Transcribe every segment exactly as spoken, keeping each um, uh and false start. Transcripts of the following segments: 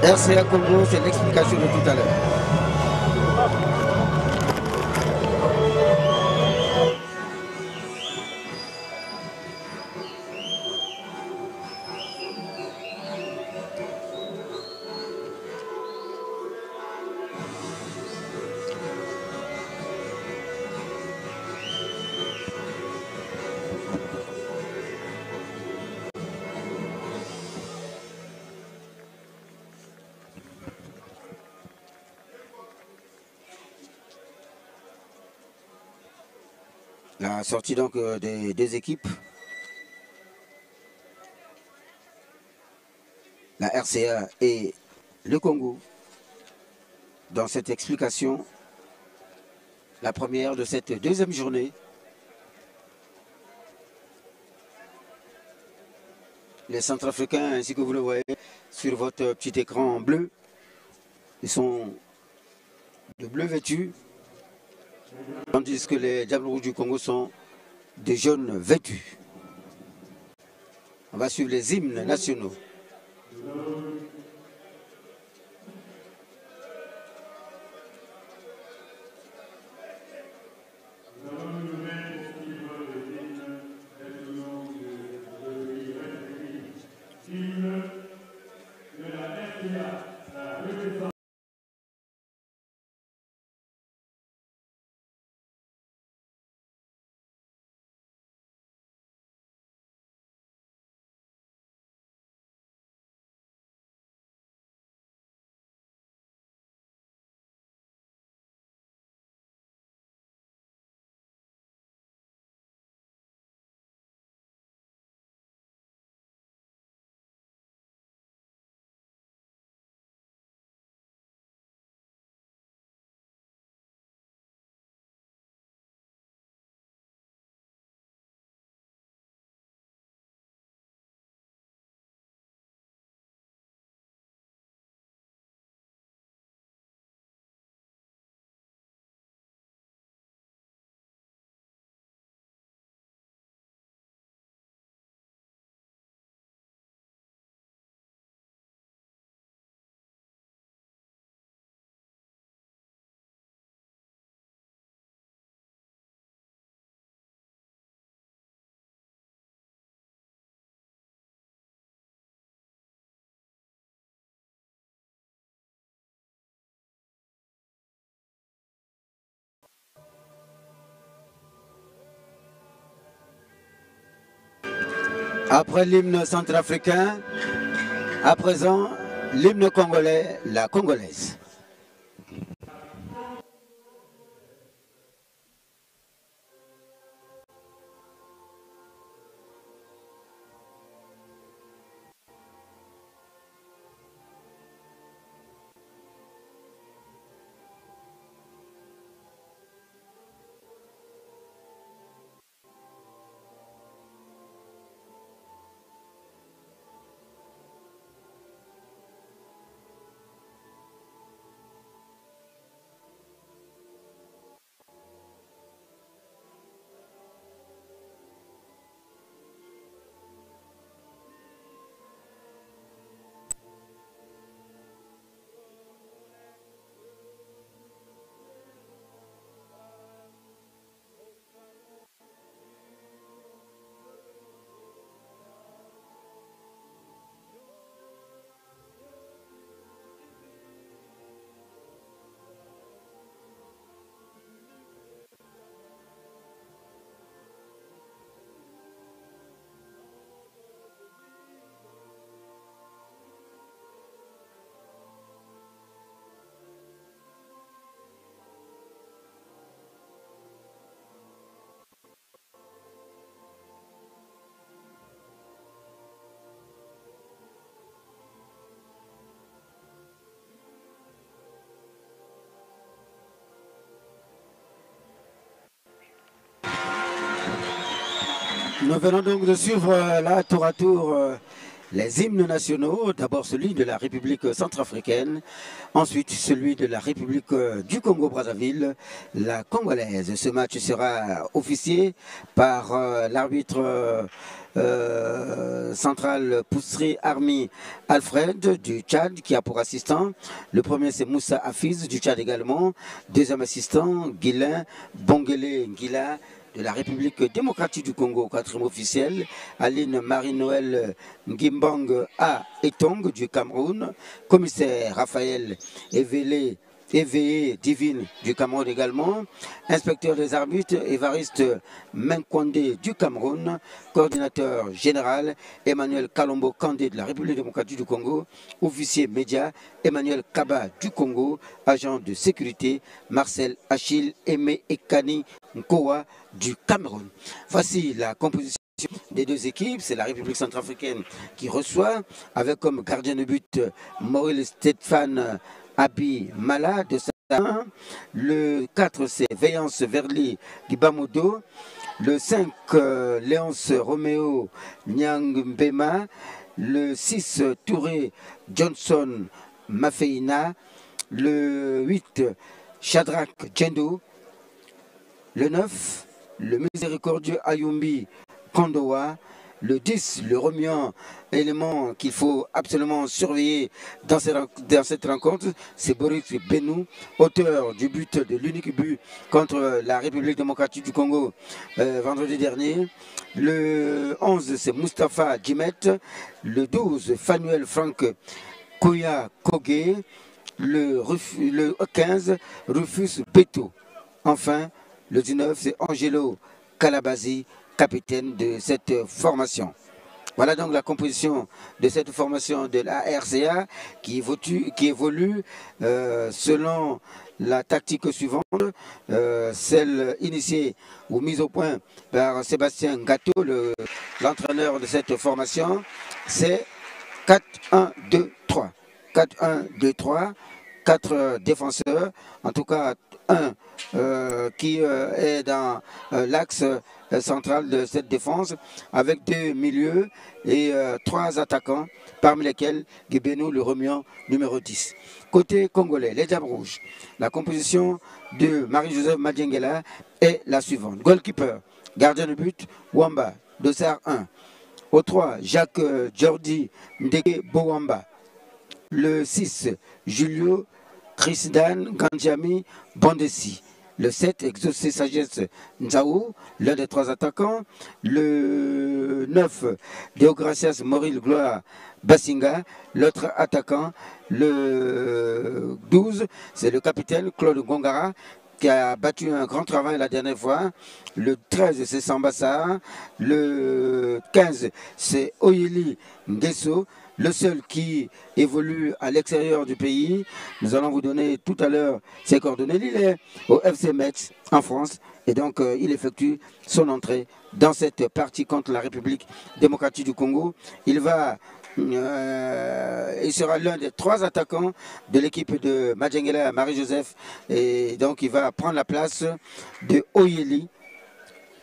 R C A Congo, c'est l'explication de tout à l'heure. La sortie donc des deux équipes. La R C A et le Congo. Dans cette explication, la première de cette deuxième journée. Les Centrafricains, ainsi que vous le voyez sur votre petit écran bleu, ils sont de bleu vêtus. Tandis que les Diables Rouges du Congo sont des jeunes vêtus. On va suivre les hymnes nationaux. Après l'hymne centrafricain, à présent, l'hymne congolais, la congolaise. Nous venons donc de suivre là, tour à tour, les hymnes nationaux, d'abord celui de la République centrafricaine, ensuite celui de la République du Congo-Brazzaville, la congolaise. Ce match sera officié par euh, l'arbitre euh, euh, central Pousséry Armi Alfred du Tchad, qui a pour assistant, le premier c'est Moussa Hafiz du Tchad également, deuxième assistant Guilain Bongelé Ngila de la République démocratique du Congo, quatrième officiel, Aline Marie-Noëlle Mgbimbang A Etong du Cameroun, commissaire Raphaël Evélé E V E Divine du Cameroun également, inspecteur des arbitres Evariste Menkwande du Cameroun, coordinateur général Emmanuel Kalombo Kandé de la République démocratique du Congo, officier média Emmanuel Kaba du Congo, agent de sécurité Marcel Achille Aimé Ekani Nkowa du Cameroun. Voici la composition des deux équipes. C'est la République centrafricaine qui reçoit, avec comme gardien de but Maurice Stéphane Abi Mala de Saint-Denis, le quatre Séveillance Verli Gibamodo, le cinq euh, Léonce Roméo Nyang Mbema, le six Touré Johnson Mafeina, le huit Shadrach Djendou, le neuf le miséricordieux Ayumbi Kondoa, le dix, le remuant élément qu'il faut absolument surveiller dans cette rencontre, c'est Boris Gbenou, auteur du but, de l'unique but contre la République démocratique du Congo euh, vendredi dernier. Le onze, c'est Moustapha Djimet. Le douze, Fanuel Franck Koya Kogé. Le, le quinze, Rufus Beto. Enfin, le dix-neuf, c'est Angelo Kalabasi, capitaine de cette formation. Voilà donc la composition de cette formation de la R C A qui évolue, qui évolue euh, selon la tactique suivante, euh, celle initiée ou mise au point par Sébastien Gâteau, l'entraîneur le, de cette formation, c'est quatre un deux trois. quatre un deux trois, quatre défenseurs, en tout cas un euh, qui euh, est dans euh, l'axe euh, central de cette défense, avec deux milieux et euh, trois attaquants, parmi lesquels Gbenou, le remuant numéro dix. Côté congolais, les Diables Rouges, la composition de Marie-Joseph Madiengela est la suivante. Goalkeeper, gardien de but, Wamba, dossard un. Au trois, Jacques euh, Jordi Ndeke Bowamba. Le six, Julio Christian Ganjami Bondessi. Le sept, Exaucé Sagesse Nzaou, l'un des trois attaquants. Le neuf, Déogracias Moril Gloire Bassinga, l'autre attaquant. Le douze, c'est le capitaine Claude Ngongara, qui a battu un grand travail la dernière fois. Le treize, c'est Sambassa. Le quinze, c'est Oyeli Nguesso, le seul qui évolue à l'extérieur du pays. Nous allons vous donner tout à l'heure ses coordonnées. Il est au F C Metz en France et donc euh, il effectue son entrée dans cette partie contre la République démocratique du Congo. Il va, euh, il sera l'un des trois attaquants de l'équipe de Madiengela, Marie-Joseph, et donc il va prendre la place de Oyeli.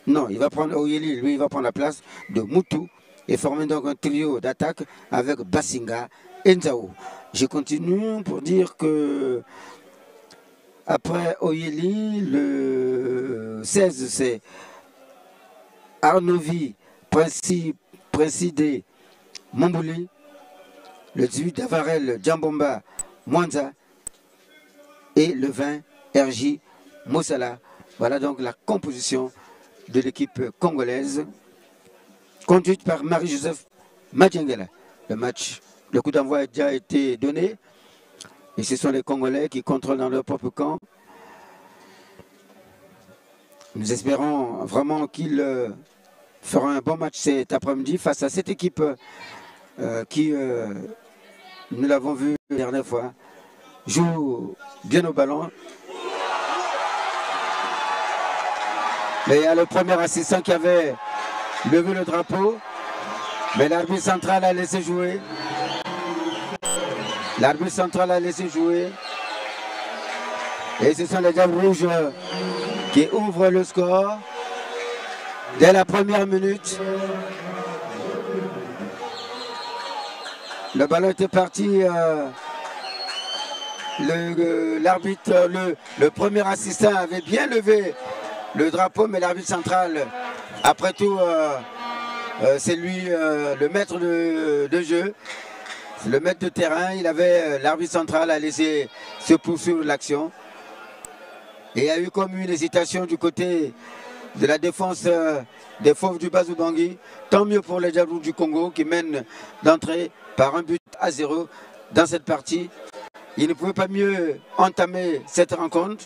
Non, il va prendre Oyeli, lui il va prendre la place de Moutou, et former donc un trio d'attaque avec Bassinga et Nzao. Je continue pour dire que après Oyeli, le seize, c'est Arnovi Princidé Mambouli, le dix-huit, Avarel Djambomba Mwanza, et le vingt, R J Moussala. Voilà donc la composition de l'équipe congolaise, conduite par Marie-Joseph Madiengela. Le match, le coup d'envoi a déjà été donné. Et ce sont les Congolais qui contrôlent dans leur propre camp. Nous espérons vraiment qu'ils euh, feront un bon match cet après-midi face à cette équipe euh, qui, euh, nous l'avons vu la dernière fois, joue bien au ballon. Et il y a le premier assistant qui avait levé le drapeau, mais l'arbitre central a laissé jouer. L'arbitre central a laissé jouer. Et ce sont les Diables Rouges qui ouvrent le score dès la première minute. Le ballon était parti. Euh, l'arbitre, le, le, le premier assistant avait bien levé le drapeau, mais l'arbitre central, après tout, euh, euh, c'est lui euh, le maître de, de jeu. Le maître de terrain, il avait l'arbitre central à laisser se poursuivre l'action. Et il y a eu comme une hésitation du côté de la défense euh, des Fauves du Bazubangui. Tant mieux pour les Diablous du Congo qui mènent d'entrée par un but à zéro dans cette partie. Ils ne pouvaient pas mieux entamer cette rencontre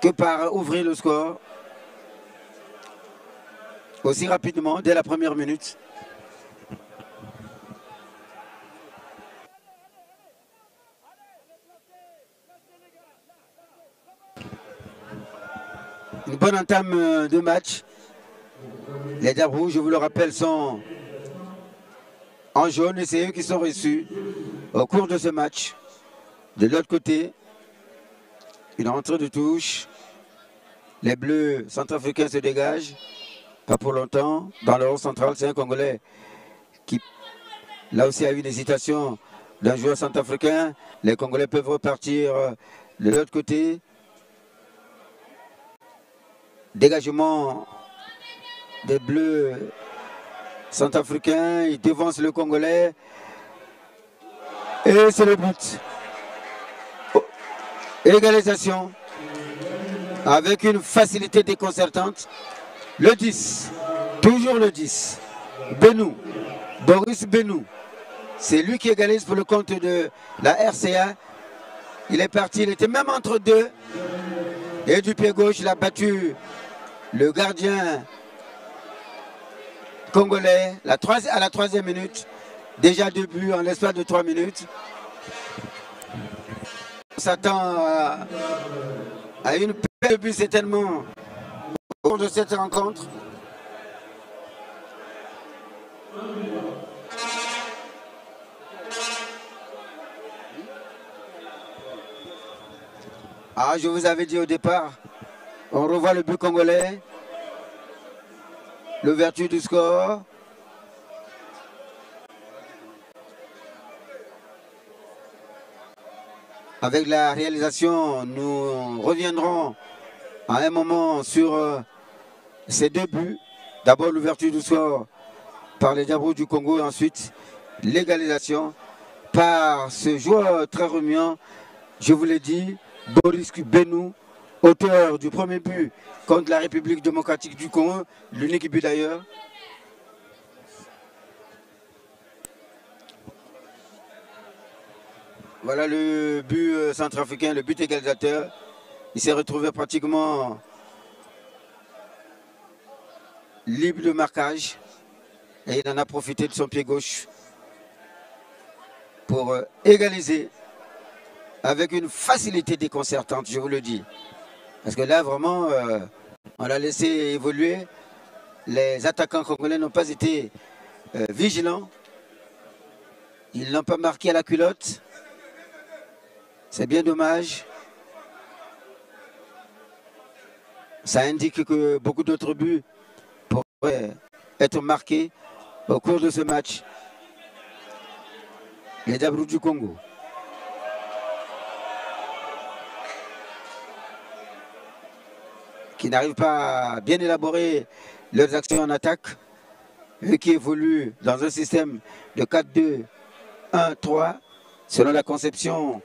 que par ouvrir le score aussi rapidement dès la première minute. Une bonne entame de match. Les Diables Rouges, je vous le rappelle, sont en jaune et c'est eux qui sont reçus au cours de ce match. De l'autre côté, une rentrée de touche. Les Bleus centrafricains se dégagent. Pas pour longtemps. Dans le rond central, c'est un Congolais qui, là aussi, a eu une hésitation d'un joueur centrafricain. Les Congolais peuvent repartir de l'autre côté. Dégagement des Bleus centrafricains, il devance le Congolais et c'est le but. Oh. Égalisation avec une facilité déconcertante. Le dix, toujours le dix, Gbenou, Boris Gbenou, c'est lui qui égalise pour le compte de la R C A. Il est parti, il était même entre deux et du pied gauche, il a battu le gardien congolais la troisième, à la troisième minute, déjà deux buts en l'espace de trois minutes. On s'attend à, à une paire de buts certainement au cours de cette rencontre. Ah, je vous avais dit au départ. On revoit le but congolais, l'ouverture du score. Avec la réalisation, nous reviendrons à un moment sur euh, ces deux buts. D'abord l'ouverture du score par les Diablous du Congo, et ensuite l'égalisation par ce joueur très remuant, je vous l'ai dit, Boris Gbenou, auteur du premier but contre la République démocratique du Congo, l'unique but d'ailleurs. Voilà le but centrafricain, le but égalisateur. Il s'est retrouvé pratiquement libre de marquage et il en a profité de son pied gauche pour égaliser avec une facilité déconcertante, je vous le dis. Parce que là, vraiment, euh, on l'a laissé évoluer. Les attaquants congolais n'ont pas été euh, vigilants. Ils n'ont pas marqué à la culotte. C'est bien dommage. Ça indique que beaucoup d'autres buts pourraient être marqués au cours de ce match. Les Diablous du Congo. Qui n'arrivent pas à bien élaborer leurs actions en attaque, eux qui évoluent dans un système de quatre deux un trois, selon la conception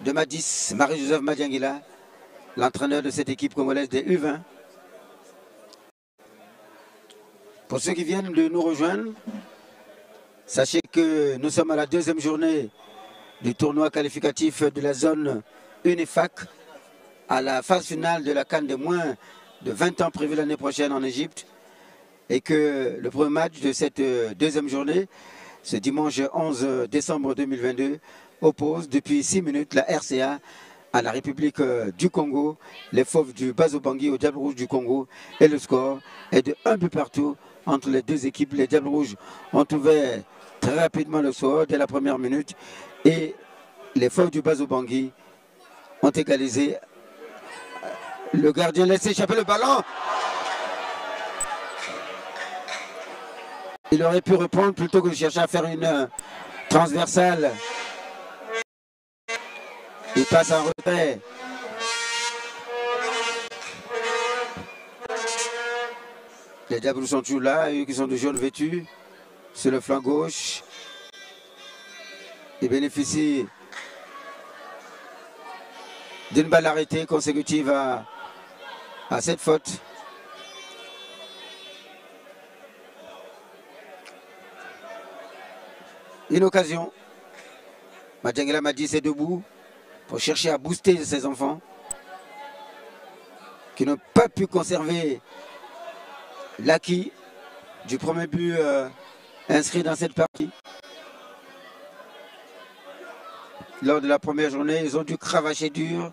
de Madis, Marie-Joseph Madiengela, l'entraîneur de cette équipe congolaise des U vingt. Pour ceux qui viennent de nous rejoindre, sachez que nous sommes à la deuxième journée du tournoi qualificatif de la zone UNIFFAC, à la phase finale de la CAN de moins de vingt ans prévue l'année prochaine en Égypte, et que le premier match de cette deuxième journée, ce dimanche onze décembre deux mille vingt-deux, oppose depuis six minutes la R C A à la République du Congo, les Fauves du Bazubangui au Diable Rouge du Congo, et le score est de un but partout entre les deux équipes. Les Diables Rouges ont ouvert très rapidement le score dès la première minute et les Fauves du Bazubangui ont égalisé. Le gardien laisse échapper le ballon. Il aurait pu reprendre plutôt que de chercher à faire une transversale. Il passe en retrait. Les diables sont toujours là, eux qui sont de jaune vêtus. Sur le flanc gauche. Ils bénéficient d'une balle arrêtée consécutive à, à cette faute. Une occasion. Madiengela m'a dit c'est debout pour chercher à booster ses enfants qui n'ont pas pu conserver l'acquis du premier but euh, inscrit dans cette partie. Lors de la première journée, ils ont dû cravacher dur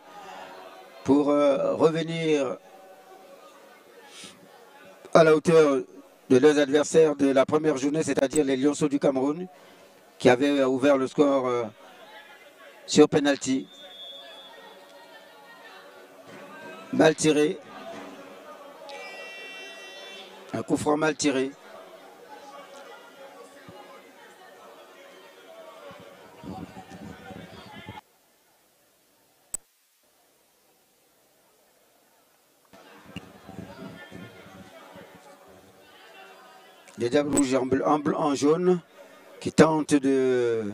pour euh, revenir à la hauteur de leurs adversaires de la première journée, c'est-à-dire les Lionceaux du Cameroun, qui avaient ouvert le score euh, sur penalty. Mal tiré. Un coup franc mal tiré. Les diables rouges en blanc, en blanc, en jaune, qui tentent de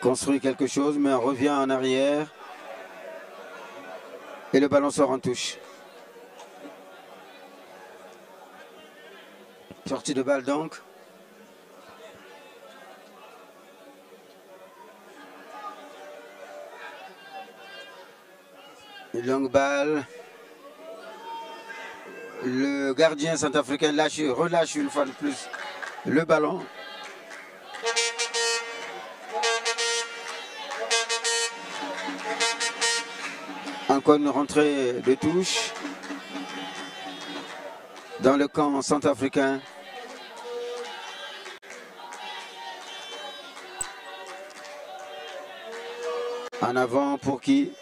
construire quelque chose, mais on revient en arrière. Et le ballon sort en touche. Sortie de balle donc. Une longue balle. Le gardien centrafricain lâche, relâche une fois de plus le ballon. Encore une rentrée de touche dans le camp centrafricain. En avant pour qui?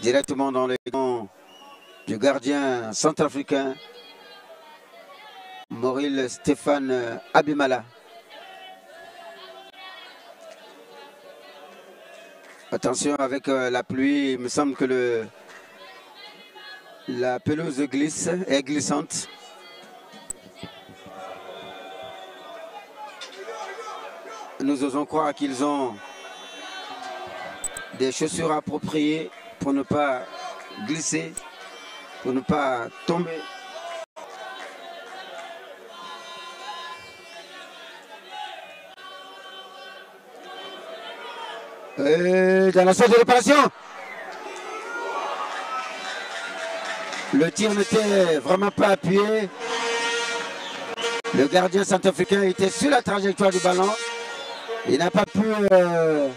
Directement dans les camps du gardien centrafricain Maurice Stéphane Abi Mala. Attention avec la pluie, il me semble que le, la pelouse glisse, est glissante. Nous osons croire qu'ils ont des chaussures appropriées pour ne pas glisser, pour ne pas tomber. Et dans la sorte de réparation, le tir n'était vraiment pas appuyé. Le gardien centrafricain était sur la trajectoire du ballon. Il n'a pas pu... Euh...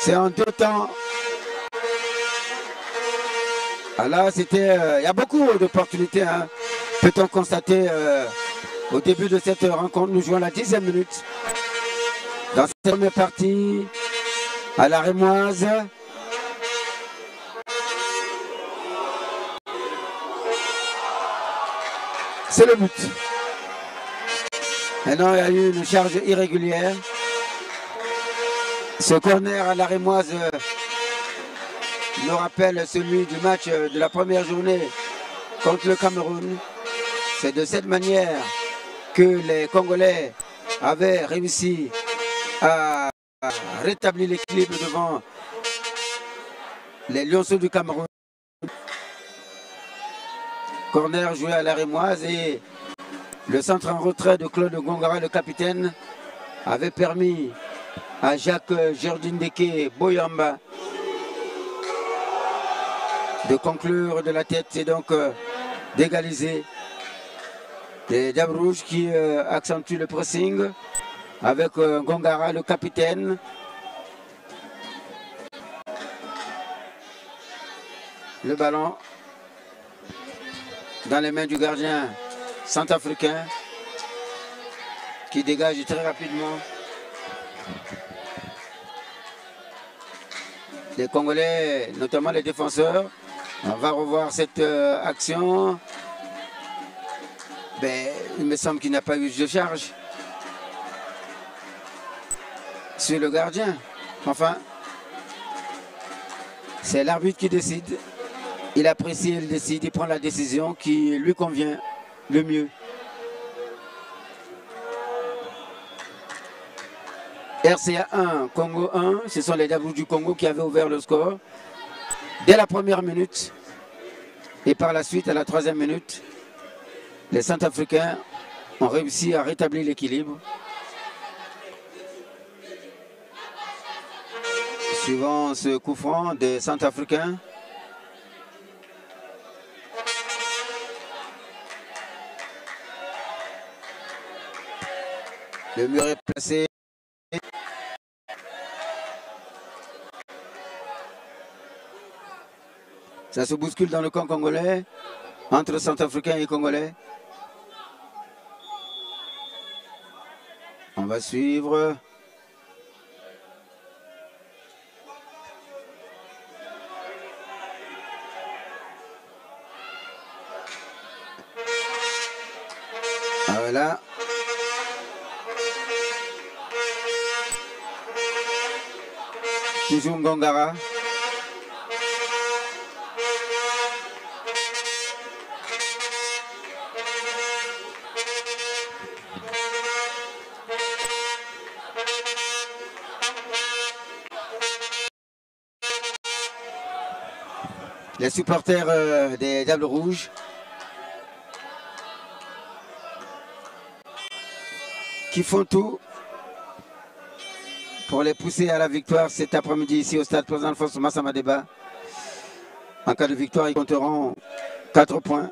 C'est en deux temps. Ah là, c'était... Il euh, y a beaucoup d'opportunités, hein. Peut-on constater euh, au début de cette rencontre, nous jouons la dixième minute. Dans cette première partie, à la Rémoise. C'est le but. Maintenant, il y a eu une charge irrégulière. Ce corner à la Rémoise nous rappelle celui du match de la première journée contre le Cameroun. C'est de cette manière que les Congolais avaient réussi à rétablir l'équilibre devant les Lionceaux du Cameroun. Corner joué à la Rémoise et le centre en retrait de Claude Ngongara, le capitaine, avait permis à Jacques Jordi Ndeke Bowamba de conclure de la tête et donc euh, d'égaliser. Les Diables Rouges qui euh, accentuent le pressing avec euh, Ngongara, le capitaine. Le ballon dans les mains du gardien centrafricain qui dégage très rapidement. Les Congolais, notamment les défenseurs, on va revoir cette action. ben, il me semble qu'il n'a pas eu de charge sur le gardien. Enfin, c'est l'arbitre qui décide. Il apprécie, il décide, il prend la décision qui lui convient le mieux. R C A un, Congo un, ce sont les Dabous du Congo qui avaient ouvert le score dès la première minute. Et par la suite, à la troisième minute, les Centrafricains ont réussi à rétablir l'équilibre. Suivant ce coup franc des Centrafricains, le mur est placé. Ça se bouscule dans le camp congolais, entre Centrafricains et Congolais. On va suivre. Ah, voilà. Toujours Ngongara. Les supporters euh, des Diables Rouges qui font tout pour les pousser à la victoire cet après-midi ici au stade Président Alphonse Massamadéba. En cas de victoire, ils compteront quatre points.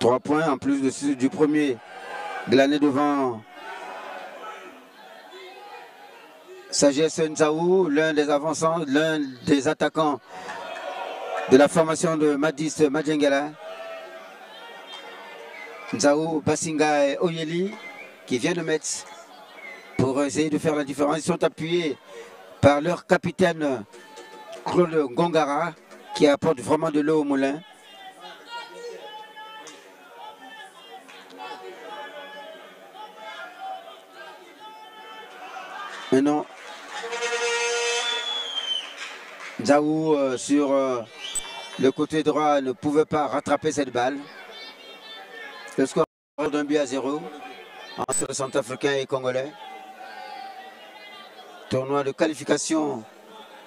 trois points en plus de, du premier de l'année devant Sagesse Nzaou, l'un des avançants, l'un des attaquants de la formation de Madis Madiengela. Nzaou, Bassinga et Oyeli qui viennent de Metz pour essayer de faire la différence. Ils sont appuyés par leur capitaine Claude Ngongara qui apporte vraiment de l'eau au moulin. Maintenant, Nzaou euh, sur euh, le côté droit ne pouvait pas rattraper cette balle. Le score d'un but à zéro entre Centrafricains et Congolais. Tournoi de qualification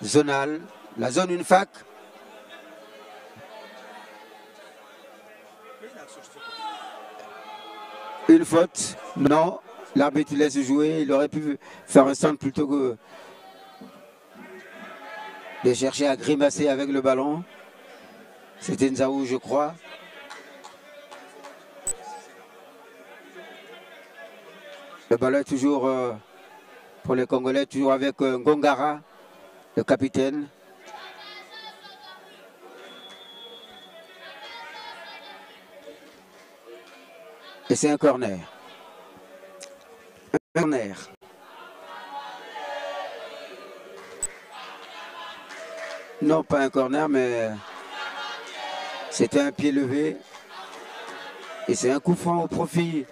zonale, la zone UNIFFAC. Une faute, non. L'arbitre laisse jouer, il aurait pu faire un centre plutôt que de chercher à grimacer avec le ballon. C'était Nzaou, je crois. Le ballon est toujours euh, pour les Congolais, toujours avec euh, Ngongara, le capitaine. Et c'est un corner. Un corner. Non, pas un corner, mais c'était un pied levé. Et c'est un coup franc au profit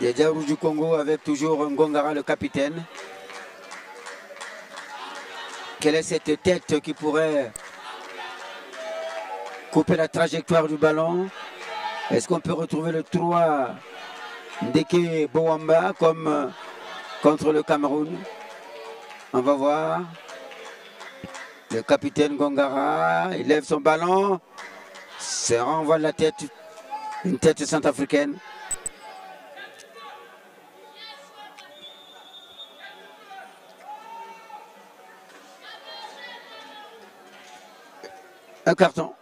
des Diables du Congo avec toujours Ngongara, le capitaine. Quelle est cette tête qui pourrait couper la trajectoire du ballon? Est-ce qu'on peut retrouver le trois Ndeke Bowamba comme contre le Cameroun? On va voir. Le capitaine Ngongara, il lève son ballon. C'est un renvoi de la tête, une tête centrafricaine. Un carton.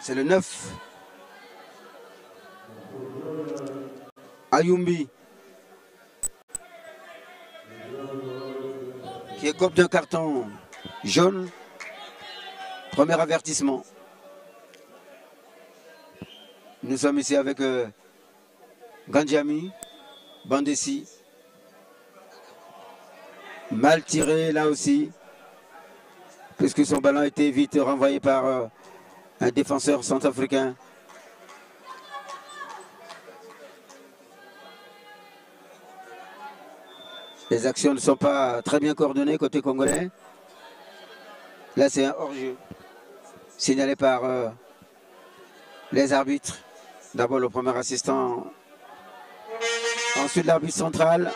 C'est le neuf. Ayumbi. Qui écope d'un carton jaune. Premier avertissement. Nous sommes ici avec euh, Gandjami, Bandessi. Mal tiré là aussi. puisque son ballon a été vite renvoyé par euh, un défenseur centrafricain. Les actions ne sont pas très bien coordonnées côté congolais. Là, c'est un hors-jeu signalé par euh, les arbitres. D'abord le premier assistant, ensuite l'arbitre central.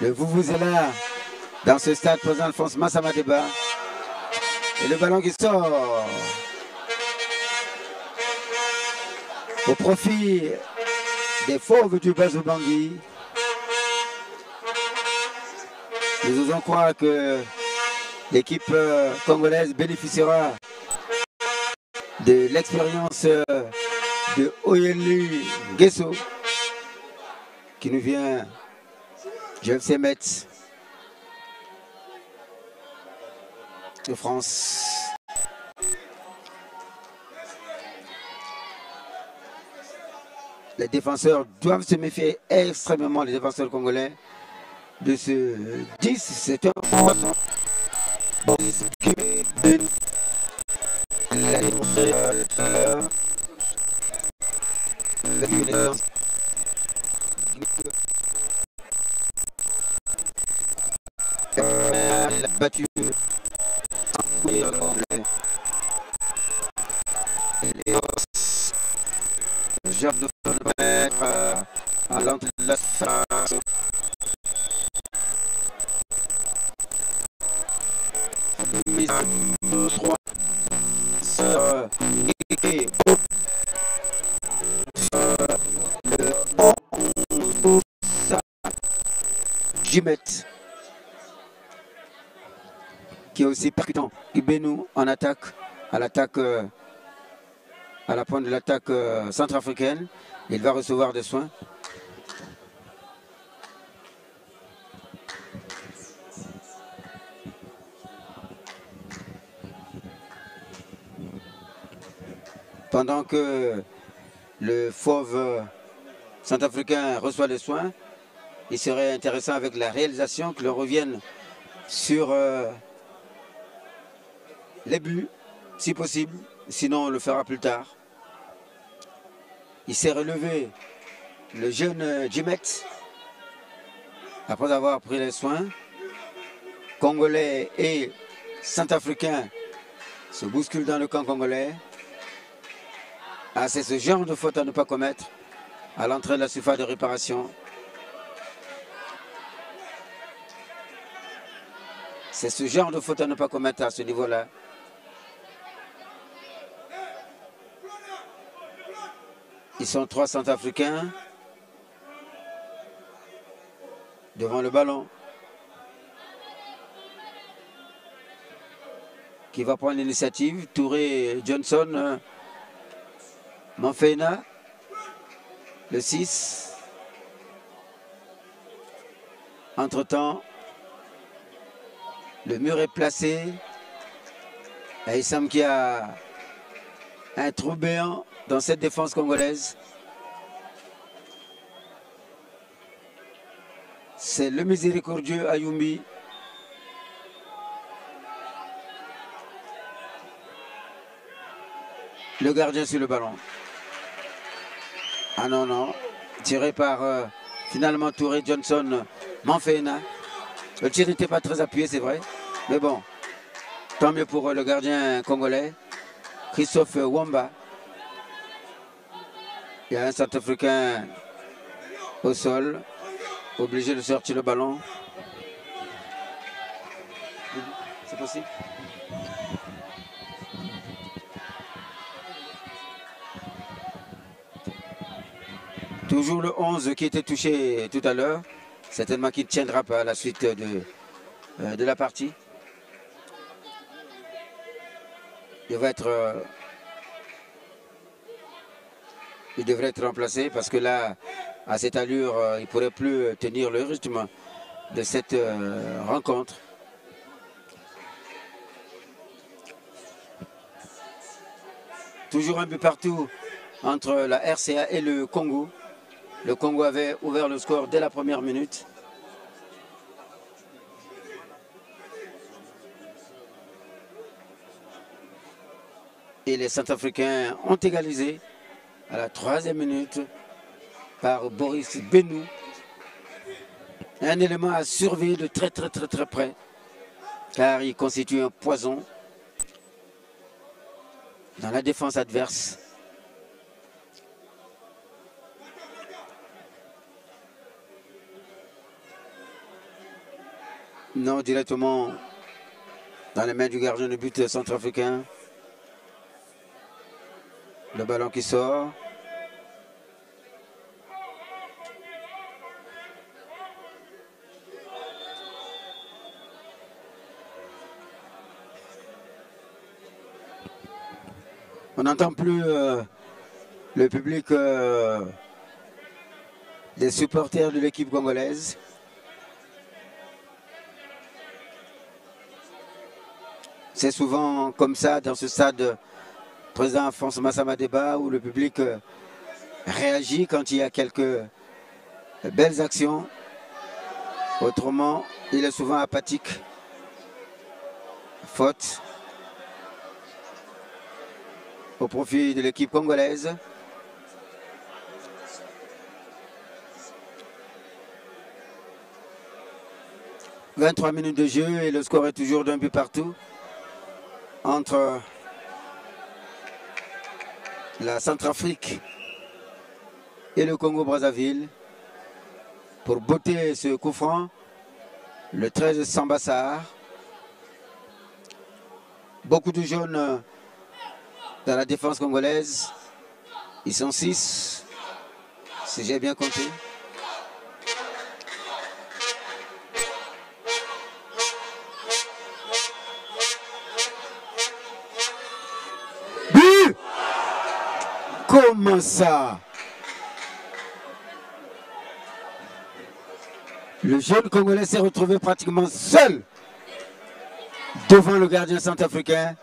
Le Vuvuzela dans ce stade présent Alphonse Massamadeba. Et le ballon qui sort au profit des fauves du Bazobangui. Nous osons croire que l'équipe congolaise bénéficiera de l'expérience de Oyeli Nguesso qui nous vient du F C Metz de France. Les défenseurs doivent se méfier extrêmement, les défenseurs congolais, de ce dix. C'est un Boris Gbenou l'a démontré tout à l'heure. Elle a battu Léonce, Jacques de Fondemaître à l'entrée de la salle. Mes trois sœurs et le onze Jimette qui est aussi percutant. Gbenou en attaque, à l'attaque, euh, à la pointe de l'attaque euh, centrafricaine. Il va recevoir des soins. Pendant que le fauve centrafricain reçoit des soins, il serait intéressant avec la réalisation que l'on revienne sur euh, les buts, si possible, sinon on le fera plus tard. Il s'est relevé, le jeune Djimet, après avoir pris les soins. Congolais et Centrafricains se bousculent dans le camp congolais. Ah, c'est ce genre de faute à ne pas commettre à l'entrée de la surface de réparation. C'est ce genre de faute à ne pas commettre à ce niveau-là. Ils sont trois Centrafricains devant le ballon qui va prendre l'initiative. Touré Johnson Mafeina, le six. Entre-temps, le mur est placé. Et il semble qu'il y a un trou béant dans cette défense congolaise. C'est le miséricordieux Ayumbi le gardien sur le ballon. Ah non, non. Tiré par euh, finalement Touré Johnson Mafeina. Le tir n'était pas très appuyé, c'est vrai. Mais bon, tant mieux pour euh, le gardien congolais, Christophe Wamba. Il y a un Centrafricain au sol, obligé de sortir le ballon. C'est possible ? Toujours le onze qui était touché tout à l'heure. Certainement qu'il ne tiendra pas à la suite de, euh, de la partie. Il va être, euh, il devrait être remplacé parce que là, à cette allure, euh, il ne pourrait plus tenir le rythme de cette euh, rencontre. Toujours un but partout entre la R C A et le Congo. Le Congo avait ouvert le score dès la première minute. Et les Centrafricains ont égalisé à la troisième minute par Boris Gbenou. Un élément à surveiller de très très très très près, car il constitue un poison dans la défense adverse. Non, directement dans les mains du gardien de but centrafricain. Le ballon qui sort. On n'entend plus euh, le public euh, des supporters de l'équipe congolaise. C'est souvent comme ça dans ce stade président Alphonse Massamba Déba, où le public euh, réagit quand il y a quelques belles actions. Autrement, il est souvent apathique. Faute au profit de l'équipe congolaise. vingt-trois minutes de jeu et le score est toujours d'un but partout entre la Centrafrique et le Congo-Brazzaville. Pour botter ce coup franc, le treize Sambassa. Beaucoup de jeunes dans la défense congolaise, ils sont six, si j'ai bien compté. But! Comment ça? Le jeune Congolais s'est retrouvé pratiquement seul devant le gardien centrafricain.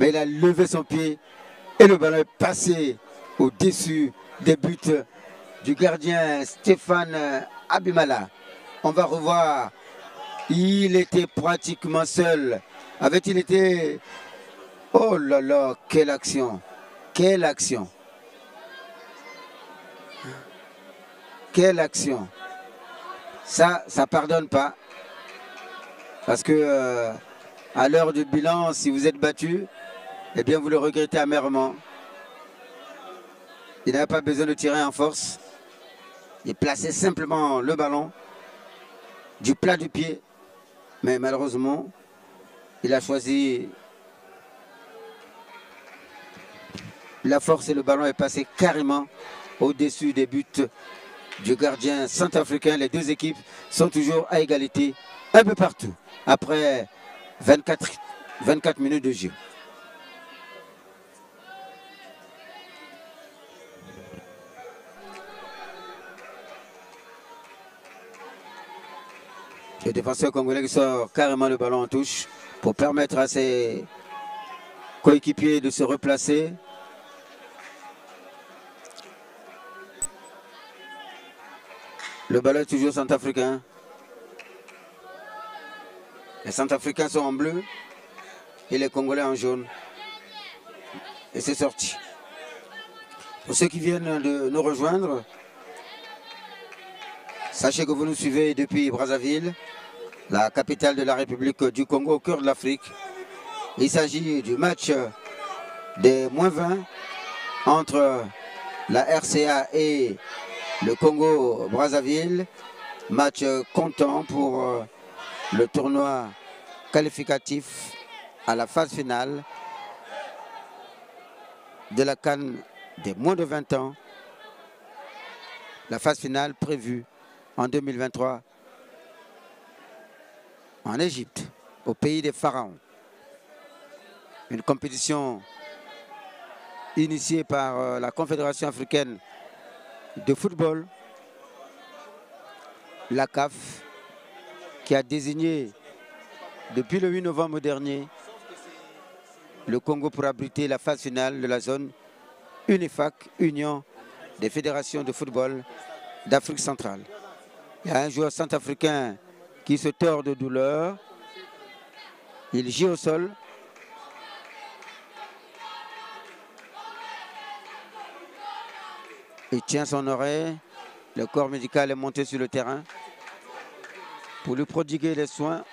Mais il a levé son pied et le ballon est passé au-dessus des buts du gardien Stéphane Abi Mala. On va revoir. Il était pratiquement seul. Avait-il été... Oh là là, quelle action. Quelle action. Quelle action. Ça, ça ne pardonne pas. Parce que euh, à l'heure du bilan, si vous êtes battu, eh bien, vous le regrettez amèrement. Il n'avait pas besoin de tirer en force. Il plaçait simplement le ballon du plat du pied. Mais malheureusement, il a choisi la force et le ballon est passé carrément au-dessus des buts du gardien centrafricain. Les deux équipes sont toujours à égalité un peu partout après vingt-quatre, vingt-quatre minutes de jeu. Le défenseur congolais qui sort carrément le ballon en touche pour permettre à ses coéquipiers de se replacer. Le ballon est toujours centrafricain. Les Centrafricains sont en bleu et les Congolais en jaune. Et c'est sorti. Pour ceux qui viennent de nous rejoindre, sachez que vous nous suivez depuis Brazzaville, la capitale de la République du Congo, au cœur de l'Afrique. Il s'agit du match des moins vingt entre la R C A et le Congo-Brazzaville. Match comptant pour le tournoi qualificatif à la phase finale de la CAN des moins de vingt ans. La phase finale prévue en deux mille vingt-trois en Égypte, au pays des pharaons. Une compétition initiée par la Confédération africaine de football, la CAF, qui a désigné depuis le huit novembre dernier le Congo pour abriter la phase finale de la zone UNIFFAC, Union des fédérations de football d'Afrique centrale. Il y a un joueur centrafricain qui se tord de douleur. Il gît au sol. Il tient son oreille. Le corps médical est monté sur le terrain pour lui prodiguer les soins.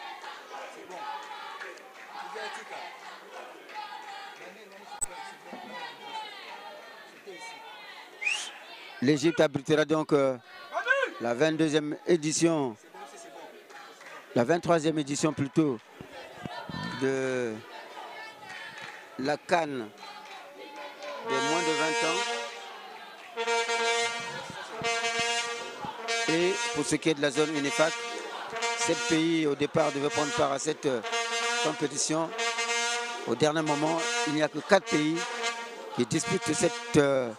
L'Égypte abritera donc euh, la vingt-deuxième édition, la vingt-troisième édition plutôt de la CAN de moins de vingt ans. Et pour ce qui est de la zone UNIFFAC, sept pays au départ devaient prendre part à cette euh, compétition. Au dernier moment, il n'y a que quatre pays qui disputent cette euh,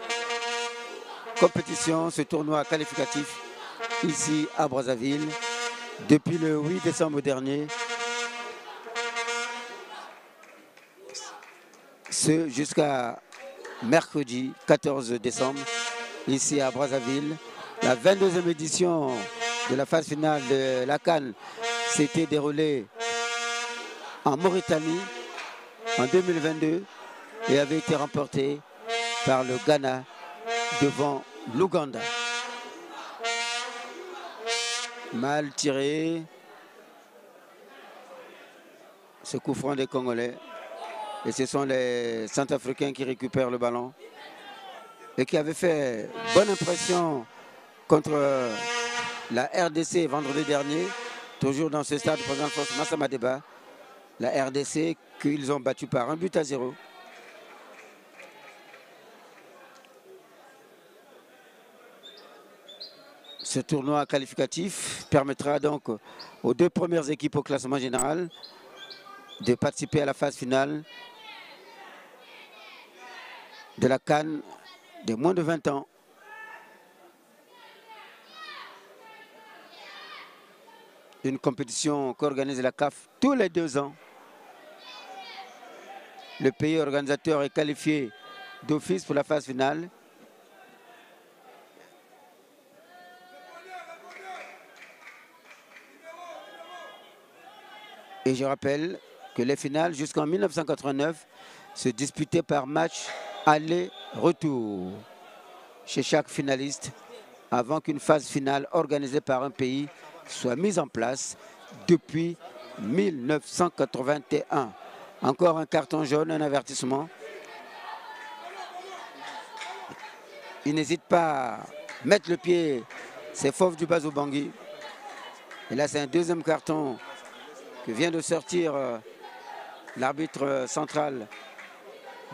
compétition, ce tournoi qualificatif ici à Brazzaville depuis le huit décembre dernier, ce jusqu'à mercredi quatorze décembre ici à Brazzaville. La vingt-deuxième édition de la phase finale de la CAN s'était déroulée en Mauritanie en deux mille vingt-deux et avait été remportée par le Ghana devant l'Ouganda. Mal tiré. Ce coup franc des Congolais. Et ce sont les Centrafricains qui récupèrent le ballon. Et qui avaient fait bonne impression contre la R D C vendredi dernier. Toujours dans ce stade, président François Massamadeba. La R D C qu'ils ont battue par un but à zéro. Ce tournoi qualificatif permettra donc aux deux premières équipes au classement général de participer à la phase finale de la CAN de moins de vingt ans. Une compétition qu'organise la CAF tous les deux ans. Le pays organisateur est qualifié d'office pour la phase finale. Et je rappelle que les finales, jusqu'en mille neuf cent quatre-vingt-neuf, se disputaient par match aller-retour chez chaque finaliste avant qu'une phase finale organisée par un pays soit mise en place depuis mille neuf cent quatre-vingt-un. Encore un carton jaune, un avertissement. Il n'hésite pas à mettre le pied, c'est Fof du Bazobangui. Et là, c'est un deuxième carton que vient de sortir euh, l'arbitre euh, central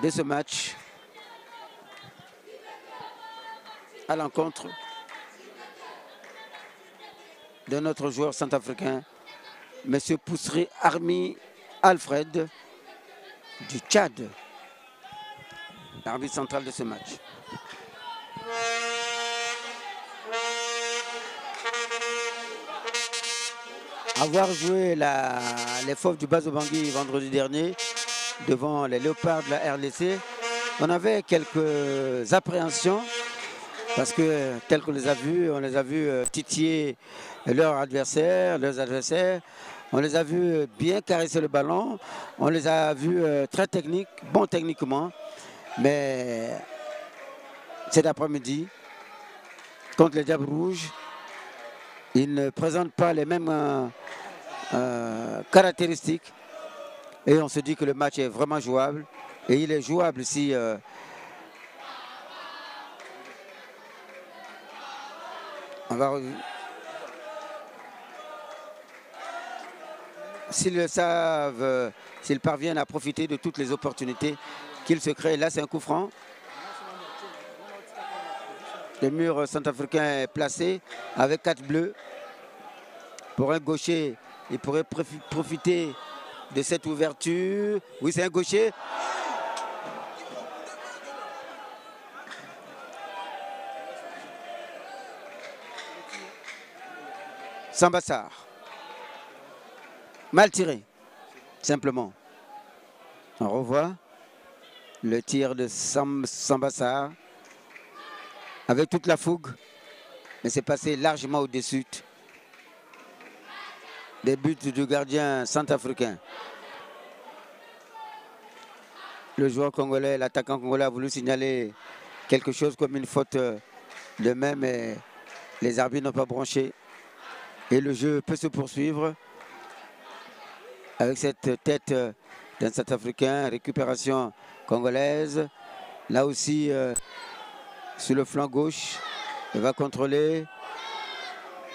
de ce match à l'encontre de notre joueur centrafricain, M. Pousséry Armi Alfred du Tchad, l'arbitre central de ce match. Avoir joué la, les Fauves du Bazobangui vendredi dernier devant les Léopards de la R D C, on avait quelques appréhensions parce que, tels qu'on les a vus, on les a vus titiller leurs adversaires, leurs adversaires, on les a vus bien caresser le ballon, on les a vus très techniques, bons techniquement, mais cet après-midi, contre les Diables Rouges, ils ne présentent pas les mêmes euh, euh, caractéristiques et on se dit que le match est vraiment jouable et il est jouable si euh, on va s'ils le savent, euh, s'ils parviennent à profiter de toutes les opportunités qu'ils se créent. Là, c'est un coup franc. Le mur centrafricain est placé avec quatre bleus. Pour un gaucher, il pourrait profiter de cette ouverture. Oui, c'est un gaucher. Sambassa. Mal tiré, simplement. On revoit le tir de Sambassa. avec toute la fougue, mais c'est passé largement au-dessus des buts du gardien centrafricain. Le joueur congolais, l'attaquant congolais a voulu signaler quelque chose comme une faute de main, mais les arbitres n'ont pas branché. Et le jeu peut se poursuivre avec cette tête d'un Centrafricain, récupération congolaise. Là aussi, euh, sur le flanc gauche, il va contrôler.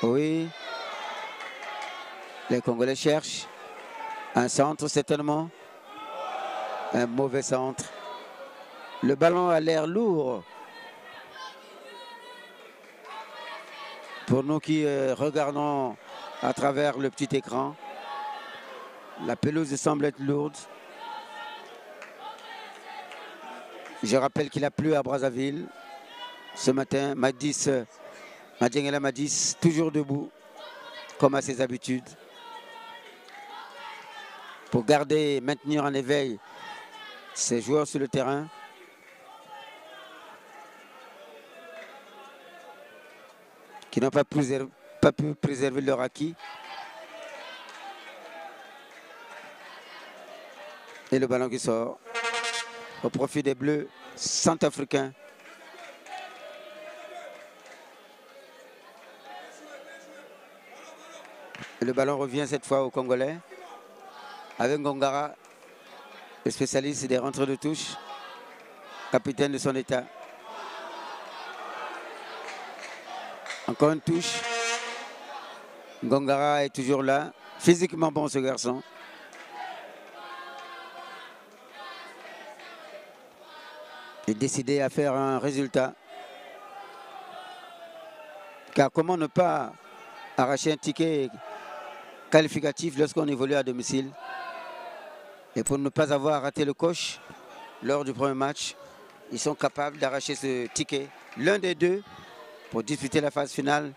Oui, les Congolais cherchent un centre certainement. Un mauvais centre. Le ballon a l'air lourd. Pour nous qui euh, regardons à travers le petit écran, la pelouse semble être lourde. Je rappelle qu'il a plu à Brazzaville ce matin. Madis, Madiengela Madis, toujours debout, comme à ses habitudes, pour garder et maintenir en éveil ces joueurs sur le terrain. Qui n'ont pas, pas pu préserver leur acquis. Et le ballon qui sort au profit des Bleus centrafricains. Et le ballon revient cette fois aux Congolais avec Ngongara, le spécialiste des rentrées de touche, capitaine de son état. Encore une touche. Ngongara est toujours là. Physiquement bon, ce garçon. Il est décidé à faire un résultat. Car comment ne pas arracher un ticket qualificatif lorsqu'on évolue à domicile? Et pour ne pas avoir raté le coche lors du premier match, ils sont capables d'arracher ce ticket. L'un des deux pour disputer la phase finale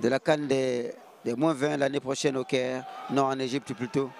de la CAN des, des moins vingt l'année prochaine au Caire, non en Égypte plutôt.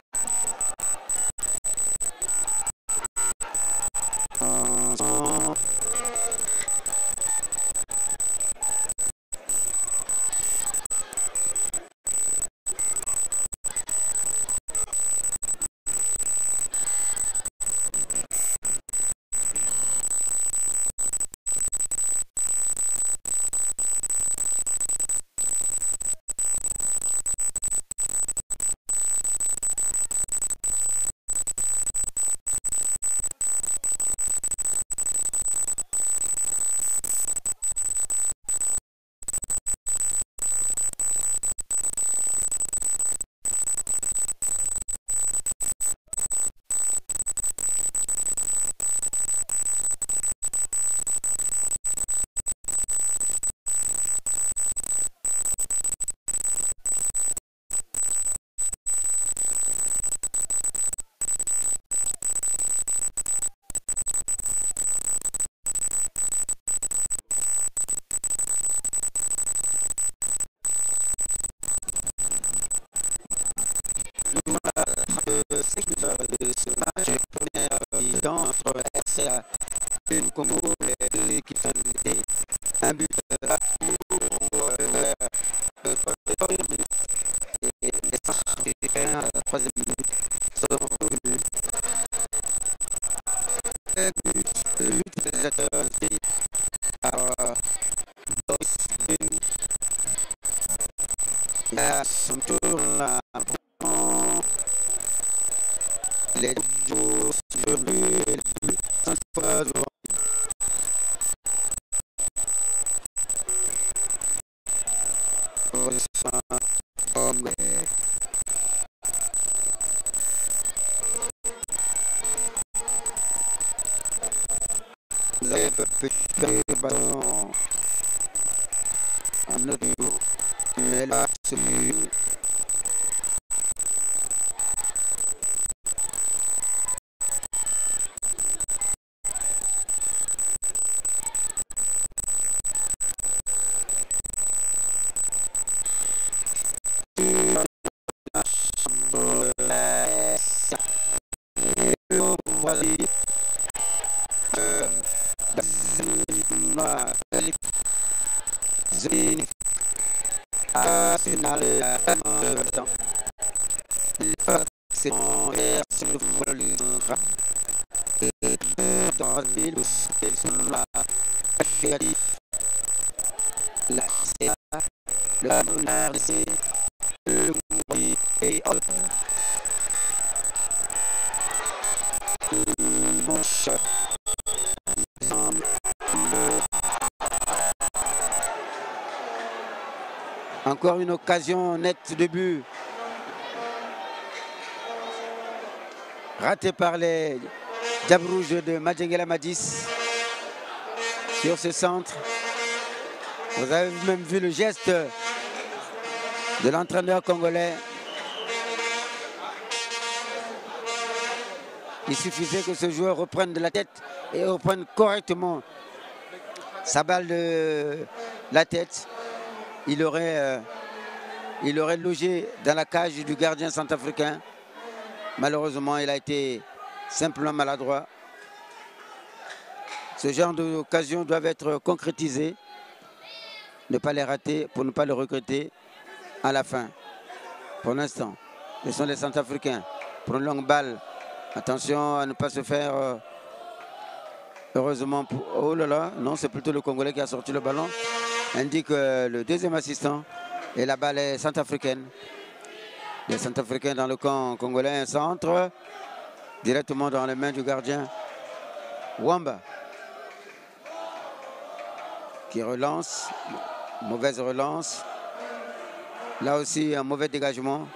Allez. national le Encore une occasion nette de but. Raté par les Diables Rouges de Madiengela Madis sur ce centre. Vous avez même vu le geste de l'entraîneur congolais. Il suffisait que ce joueur reprenne de la tête et reprenne correctement sa balle de la tête. Il aurait, euh, il aurait logé dans la cage du gardien centrafricain. Malheureusement, il a été simplement maladroit. Ce genre d'occasions doivent être concrétisées. Ne pas les rater pour ne pas les regretter à la fin. Pour l'instant, ce sont les centrafricains. Pour une longue balle, attention à ne pas se faire... Euh, heureusement, pour... oh là là, non, c'est plutôt le Congolais qui a sorti le ballon. Indique euh, le deuxième assistant et la balle est centrafricaine. Les centrafricains dans le camp congolais, un centre directement dans les mains du gardien Wamba qui relance, mauvaise relance, là aussi un mauvais dégagement.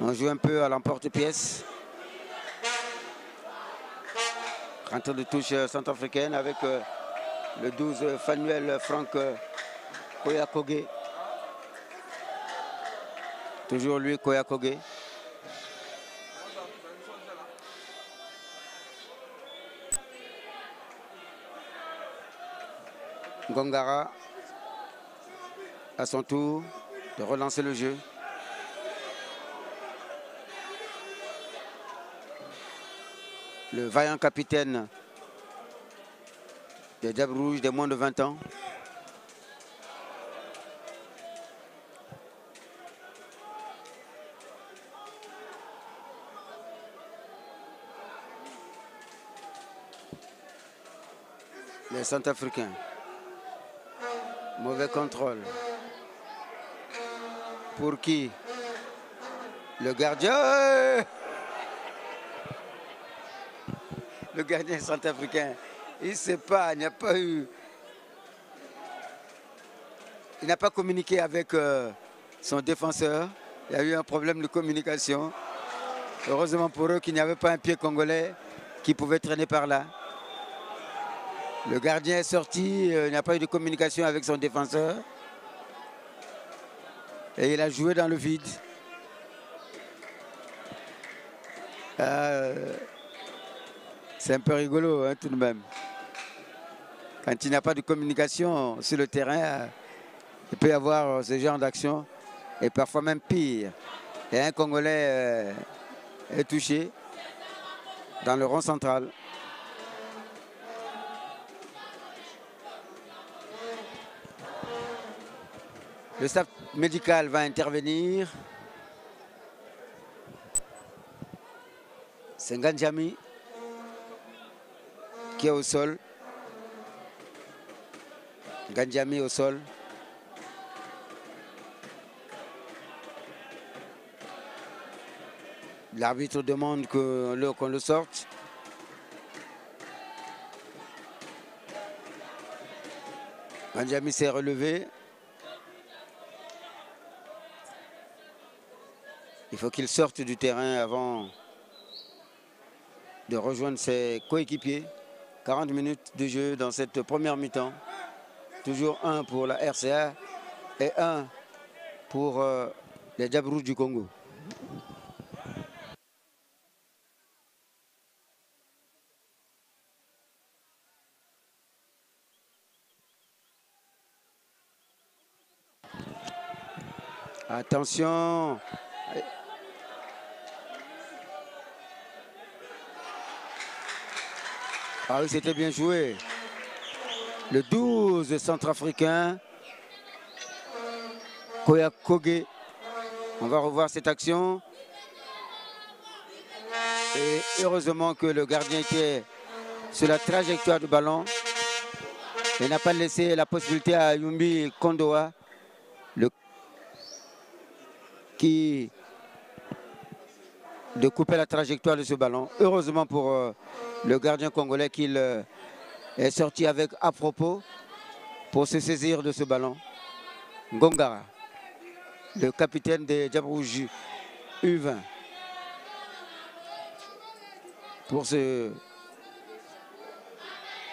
On joue un peu à l'emporte-pièce. Rentrée de touche centrafricaine avec euh, le douze, Fanuel Franck Koyakoge. Toujours lui, Koyakoge. Ngongara, à son tour, de relancer le jeu. Le vaillant capitaine des Diables Rouges de moins de vingt ans. Les Centrafricains. Mauvais contrôle. Pour qui? Le gardien. Le gardien centrafricain. Il ne sait pas, il n'a pas eu. Il n'a pas communiqué avec euh, son défenseur. Il y a eu un problème de communication. Heureusement pour eux qu'il n'y avait pas un pied congolais qui pouvait traîner par là. Le gardien est sorti, euh, il n'a pas eu de communication avec son défenseur. Et il a joué dans le vide. Euh, C'est un peu rigolo hein, tout de même. Quand il n'y a pas de communication sur le terrain, il peut y avoir ce genre d'action et parfois même pire. Et un Congolais est touché dans le rond central. Le staff médical va intervenir. Senganjami qui est au sol. Ganjami au sol. L'arbitre demande qu'on qu'on le sorte. Ganjami s'est relevé. Il faut qu'il sorte du terrain avant de rejoindre ses coéquipiers. quarante minutes de jeu dans cette première mi-temps. Toujours un pour la R C A et un pour euh, les Diables Rouges du Congo. Attention! Ah oui, c'était bien joué. Le douze centrafricain Koya Koge. On va revoir cette action. Et heureusement que le gardien était sur la trajectoire du ballon et n'a pas laissé la possibilité à Ayumbi Kondoa le... qui... de couper la trajectoire de ce ballon. Heureusement pour euh, le gardien congolais qu'il euh, est sorti avec à propos pour se saisir de ce ballon. Ngongara, le capitaine des Diables Rouges U vingt. Pour ce...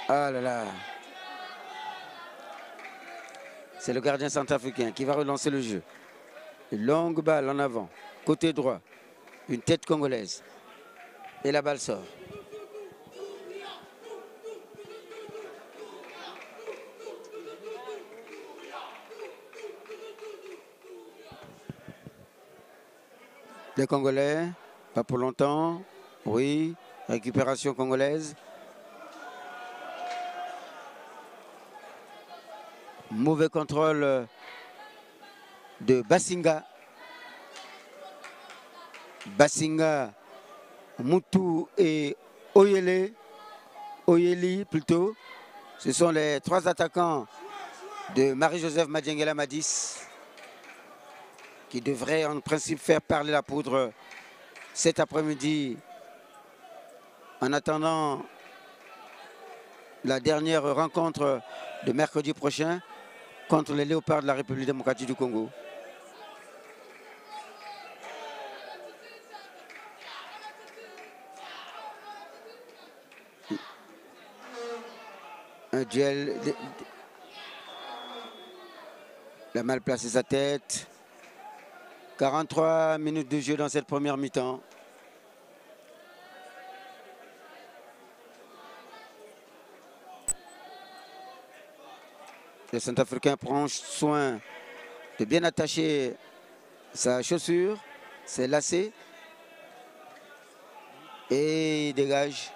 Ah là là. C'est le gardien centrafricain qui va relancer le jeu. Une longue balle en avant, côté droit. Une tête congolaise. Et la balle sort. Les Congolais, pas pour longtemps. Oui, récupération congolaise. Mauvais contrôle de Bassinga. Bassinga, Moutou et Oyeli, Oyeli plutôt. Ce sont les trois attaquants de Marie-Joseph Madiengela Madis qui devraient en principe faire parler la poudre cet après-midi en attendant la dernière rencontre de mercredi prochain contre les Léopards de la République démocratique du Congo. Un duel. Il a mal placé sa tête. quarante-trois minutes de jeu dans cette première mi-temps. Le Centrafricain prend soin de bien attacher sa chaussure, ses lacets, et il dégage.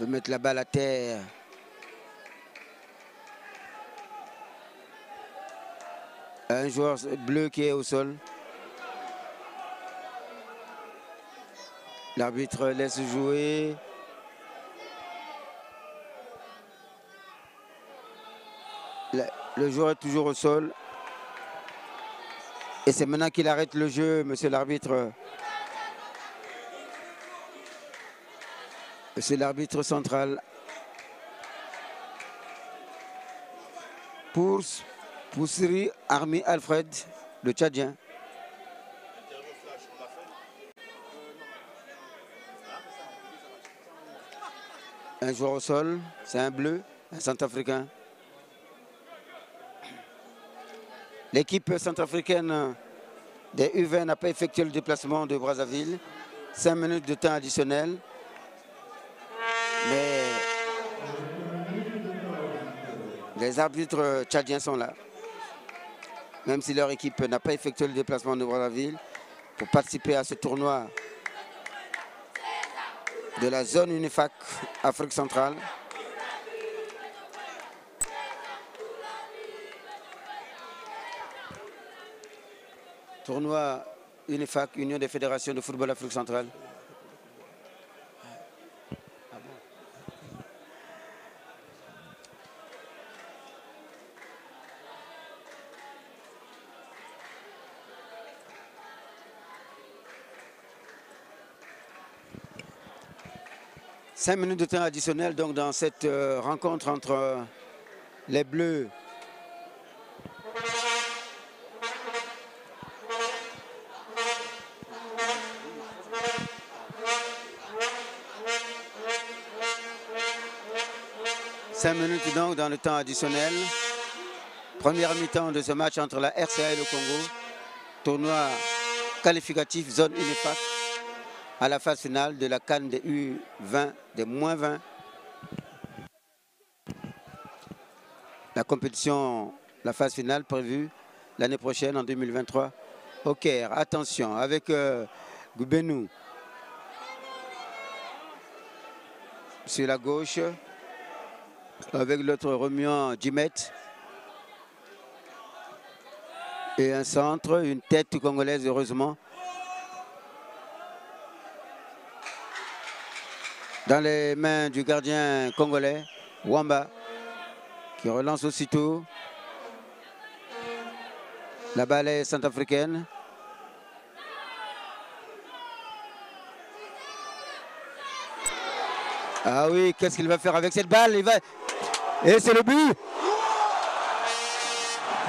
Il veut mettre la balle à terre. Un joueur bleu qui est au sol. L'arbitre laisse jouer. Le joueur est toujours au sol. Et c'est maintenant qu'il arrête le jeu, monsieur l'arbitre. C'est l'arbitre central. Pour Pousséry Armi Alfred, le Tchadien. Un joueur au sol, c'est un bleu, un centrafricain. L'équipe centrafricaine des U vingt n'a pas effectué le déplacement de Brazzaville. Cinq minutes de temps additionnel. Mais les arbitres tchadiens sont là. Même si leur équipe n'a pas effectué le déplacement de Brazzaville pour participer à ce tournoi de la zone UNIFFAC Afrique centrale. Tournoi UNIFFAC, Union des fédérations de football Afrique centrale. Cinq minutes de temps additionnel donc dans cette euh, rencontre entre euh, les Bleus cinq minutes donc dans le temps additionnel. Première mi-temps de ce match entre la R C A et le Congo. Tournoi qualificatif zone UNIFFAC à la phase finale de la CAN des U vingt, des moins vingt. La compétition, la phase finale prévue l'année prochaine en deux mille vingt-trois. Au Caire, attention, avec euh, Gbenou. sur la gauche, avec l'autre remuant dix mètres. Et un centre, une tête congolaise, heureusement. Dans les mains du gardien congolais, Wamba, qui relance aussitôt. La balle est centrafricaine. Ah oui, qu'est-ce qu'il va faire avec cette balle? Il va... Et c'est le but!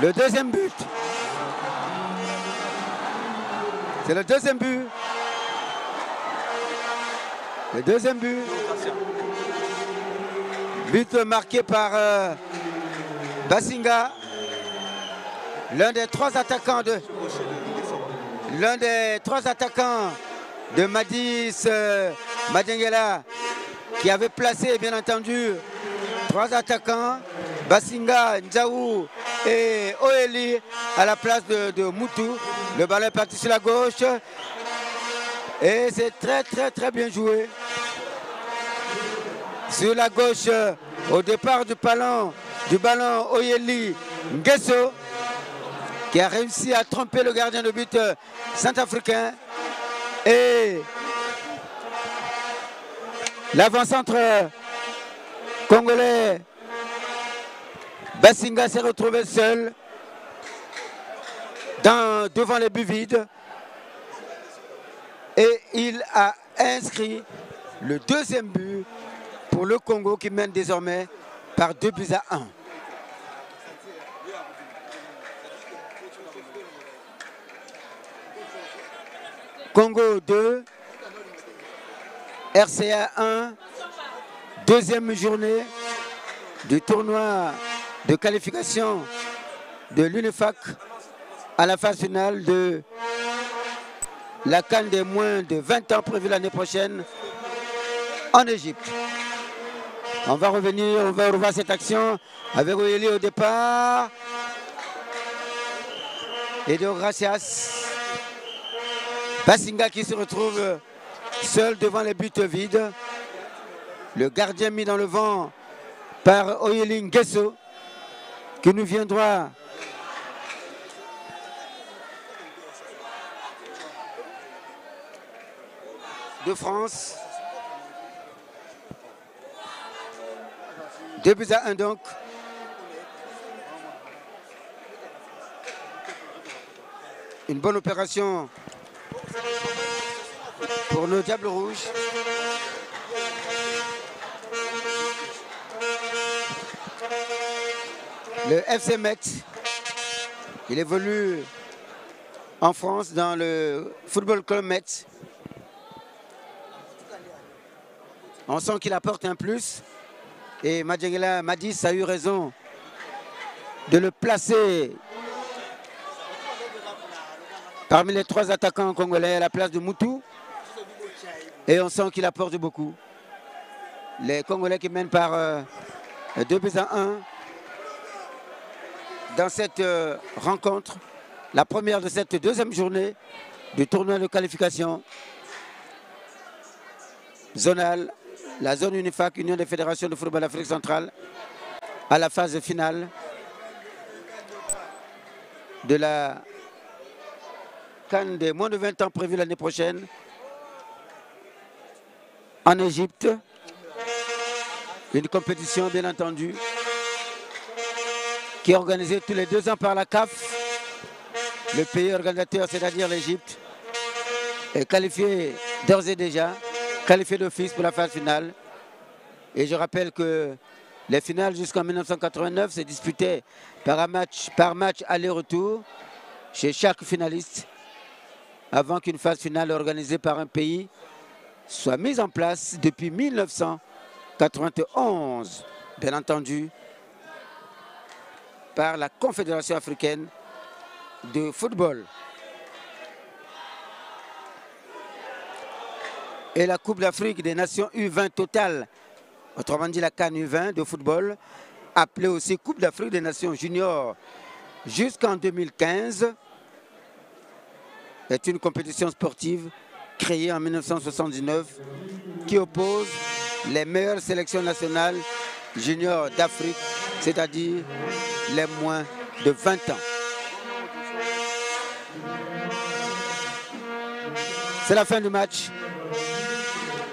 Le deuxième but! C'est le deuxième but! Le deuxième but. But marqué par euh, Bassinga, l'un des trois attaquants de l'un des trois attaquants de Madis euh, Madiengela, qui avait placé bien entendu trois attaquants, Bassinga, Nzaou et Oyeli à la place de, de Moutou. Le ballon est parti sur la gauche. Et c'est très très très bien joué. Sur la gauche, au départ du ballon, du ballon Oyeli Nguesso, qui a réussi à tromper le gardien de but centrafricain. Et l'avant-centre congolais, Bassinga s'est retrouvé seul dans, devant les buts vides. Et il a inscrit le deuxième but pour le Congo qui mène désormais par deux buts à un. Congo deux, R C A un, deuxième journée du tournoi de qualification de l'UNIFFAC à la phase finale de la CAN des moins de vingt ans prévue l'année prochaine en Égypte. On va revenir, on va revoir cette action avec Oyeli au départ. Et Déogracias Bassinga qui se retrouve seul devant les buts vides. Le gardien mis dans le vent par Oyeli Nguesso qui nous vient droit. De France. deux buts à un donc. Une bonne opération pour le Diable Rouge. Le F C Metz, il évolue en France dans le Football Club Metz. On sent qu'il apporte un plus. Et Madiengela Madis a eu raison de le placer parmi les trois attaquants congolais à la place de Moutou. Et on sent qu'il apporte beaucoup. Les Congolais qui mènent par euh, deux buts à un dans cette euh, rencontre, la première de cette deuxième journée du tournoi de qualification zonale. La zone UNIFFAC, Union des fédérations de football d'Afrique centrale, à la phase finale de la CAN des moins de vingt ans prévue l'année prochaine en Égypte. Une compétition, bien entendu, qui est organisée tous les deux ans par la C A F. Le pays organisateur, c'est-à-dire l'Égypte, est qualifié d'ores et déjà. Qualifié d'office pour la phase finale. Et je rappelle que les finales jusqu'en mille neuf cent quatre-vingt-neuf se disputaient par un match, par match aller-retour chez chaque finaliste avant qu'une phase finale organisée par un pays soit mise en place depuis mille neuf cent quatre-vingt-onze, bien entendu, par la Confédération africaine de football. Et la Coupe d'Afrique des Nations U vingt totale, autrement dit la CAN U vingt de football, appelée aussi Coupe d'Afrique des Nations Juniors jusqu'en deux mille quinze, est une compétition sportive créée en mille neuf cent soixante-dix-neuf qui oppose les meilleures sélections nationales juniors d'Afrique, c'est-à-dire les moins de vingt ans. C'est la fin du match,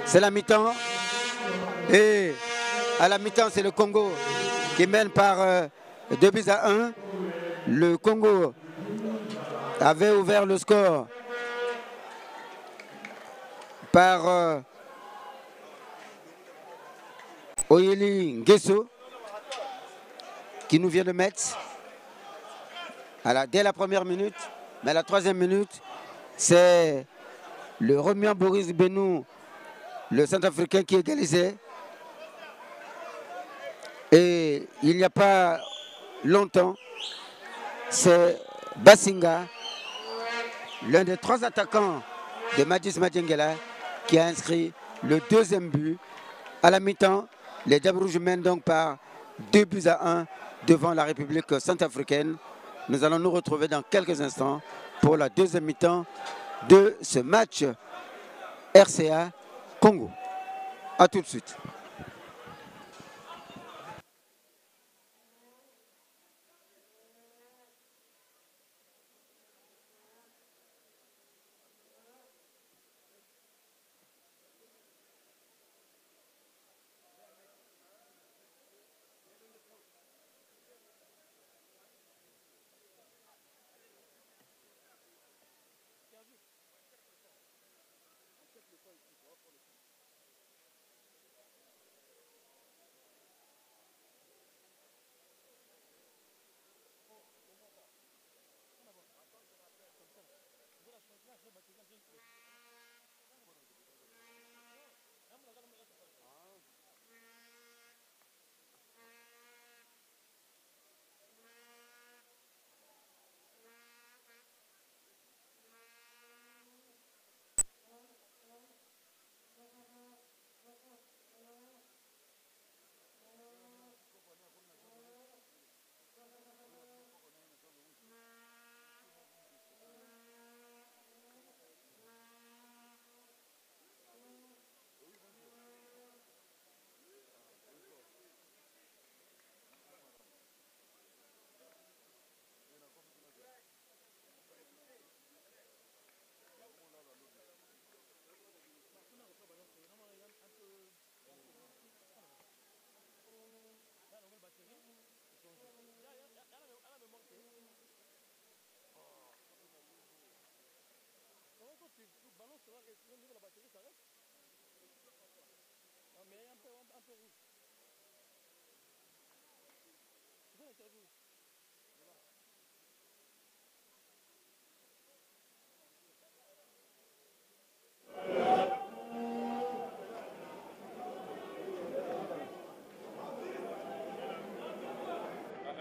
c'est la mi-temps et à la mi-temps c'est le Congo qui mène par euh, deux buts à un. Le Congo avait ouvert le score par euh, Oyeli Nguesso qui nous vient de Metz à la, dès la première minute, mais à la troisième minute c'est le remuant Boris Gbenou, le centrafricain, qui égalisait. Et il n'y a pas longtemps, c'est Bassinga, l'un des trois attaquants de Maurice Madiengela, qui a inscrit le deuxième but. À la mi-temps, les Diables Rouges mènent donc par deux buts à un devant la République centrafricaine. Nous allons nous retrouver dans quelques instants pour la deuxième mi-temps de ce match R C A Congo. A tout de suite.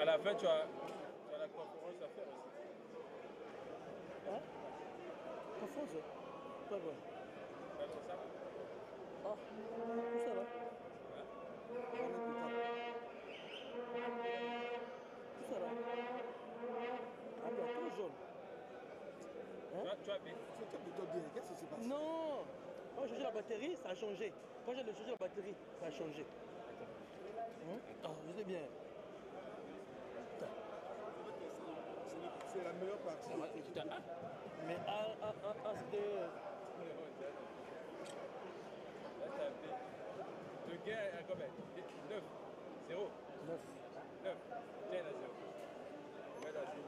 À la fin, tu as, tu as la conférence à faire aussi. Hein? Conférence? Pas bon. Tu as fait ça? Ah, tout ça là. Tout ça là. Ah, tu as trop jaune. Hein? Tu as, tu as vu? C'est toi plutôt bien. Qu'est-ce qui se passe? Non! Quand j'ai changé la batterie, ça a changé. Quand j'ai changé la batterie, ça a changé. Hein? Ah, vous êtes bien. C'est la meilleure partie. Mais un, un, un, c'était... Le gain est à combien? neuf zéro. neuf. neuf. Gain à zéro. Gain à zéro.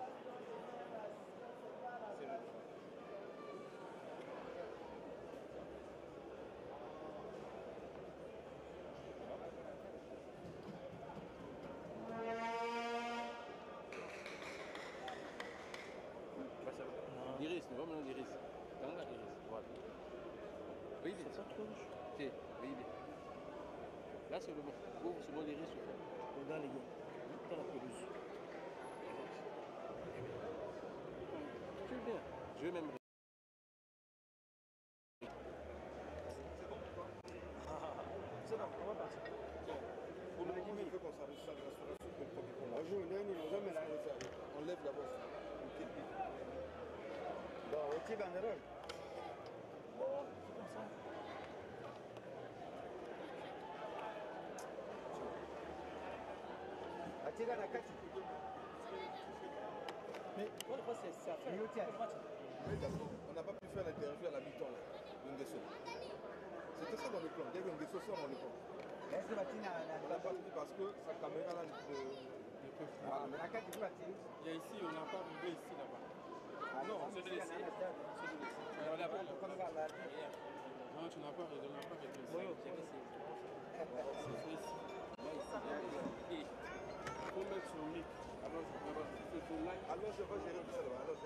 C'est bon. Là c'est le bon. Bon, c'est bon les risques. Dans les gars. Dans la pelouse. Tu veux bien. Je veux même. C'est bon. On va partir. On me dit mais il faut qu'on s'arrête ça de la soirée pour premier combat. Un jour, on est jamais là. On lève la bosse. Bon, on tire en erreur. Oh, c'est comme ça. Mais on n'a pas pu faire l'interview à la mi-temps de Nguesso. C'était ça dans le plan. Dès que Nguesso sort dans le plan. On n'a pas pu parce que sa caméra là ne peut plus. Il y a ici, on n'a pas arrivé ici là-bas. Non, c'est de laisser. On n'a pas réglé. Non, tu n'as pas réglé. C'est ici. Il faut mettre son mic. Alors je vais gérer tout ça. Alors je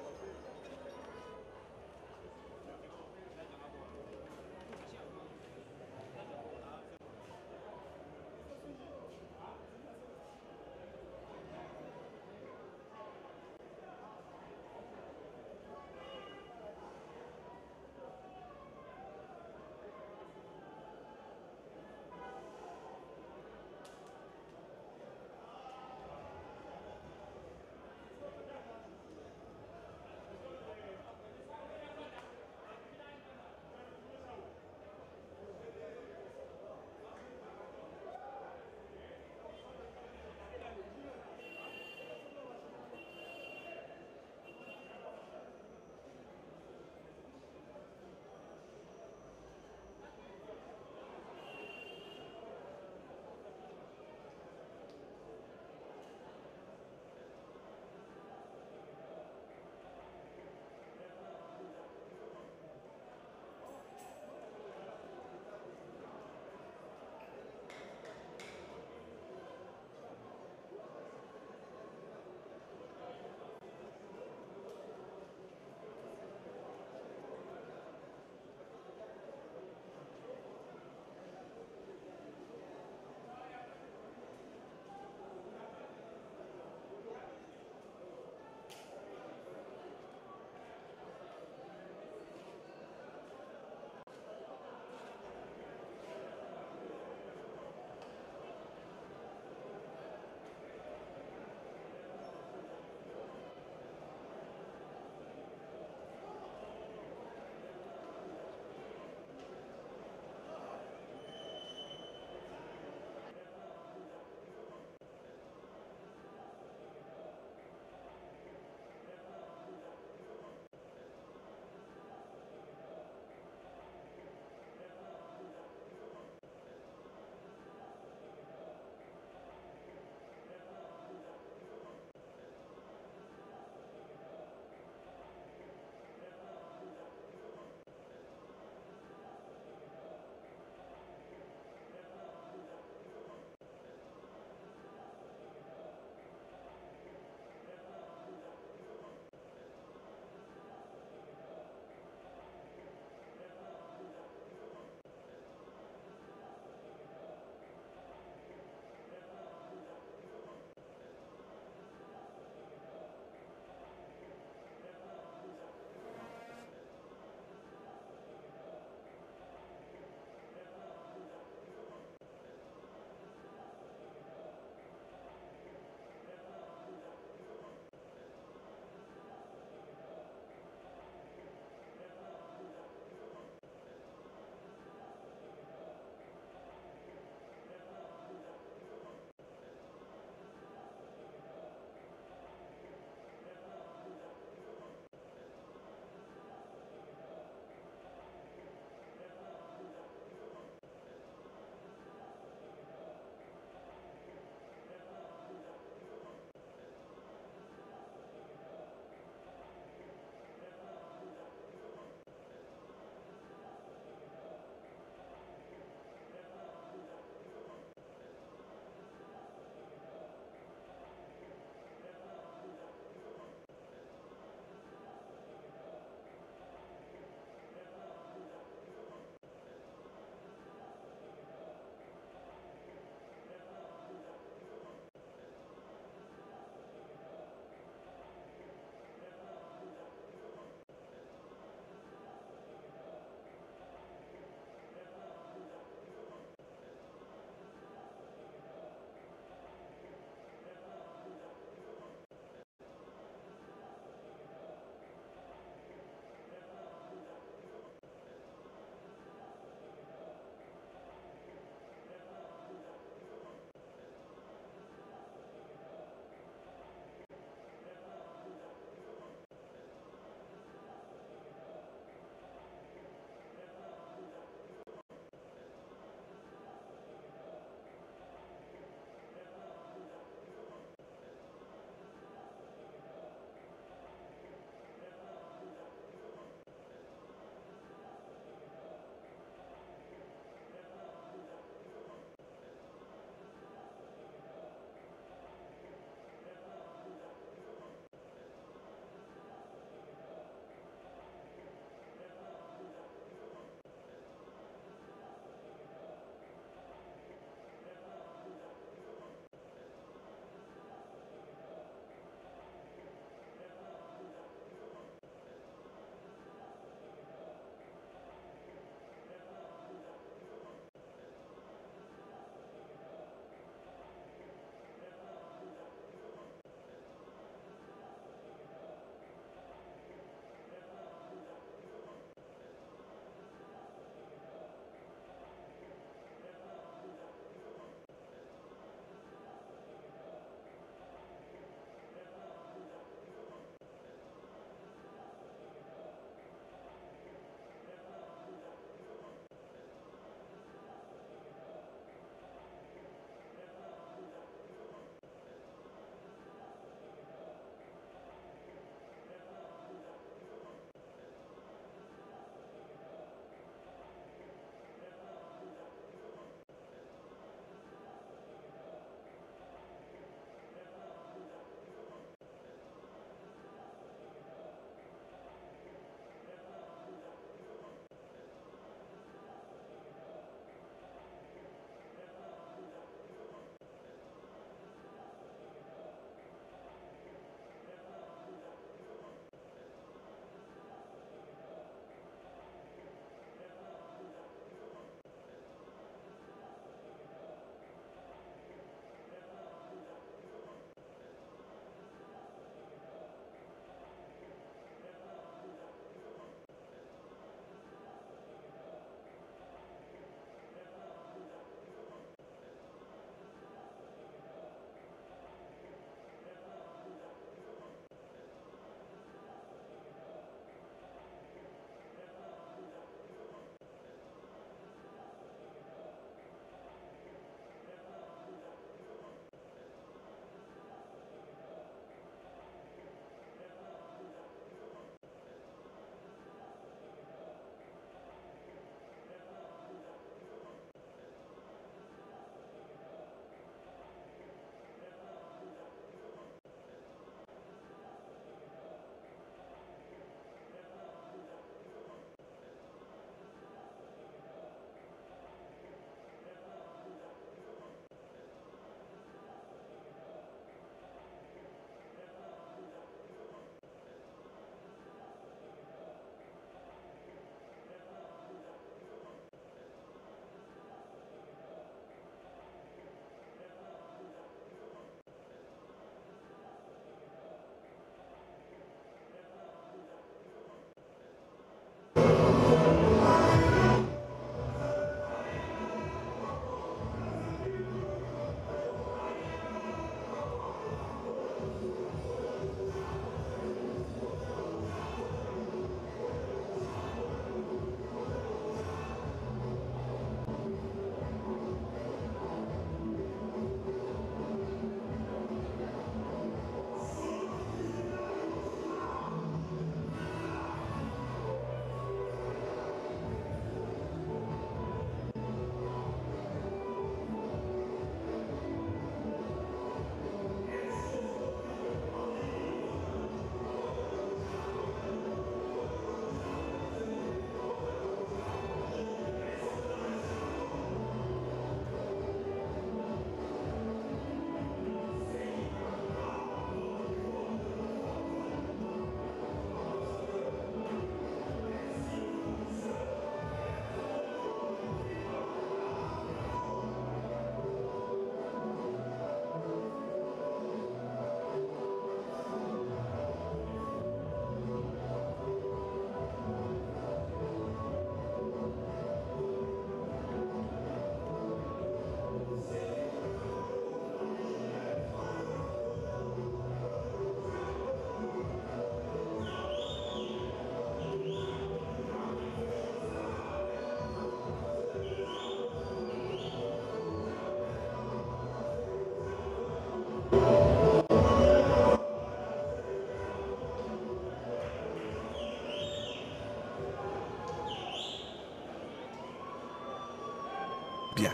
bien?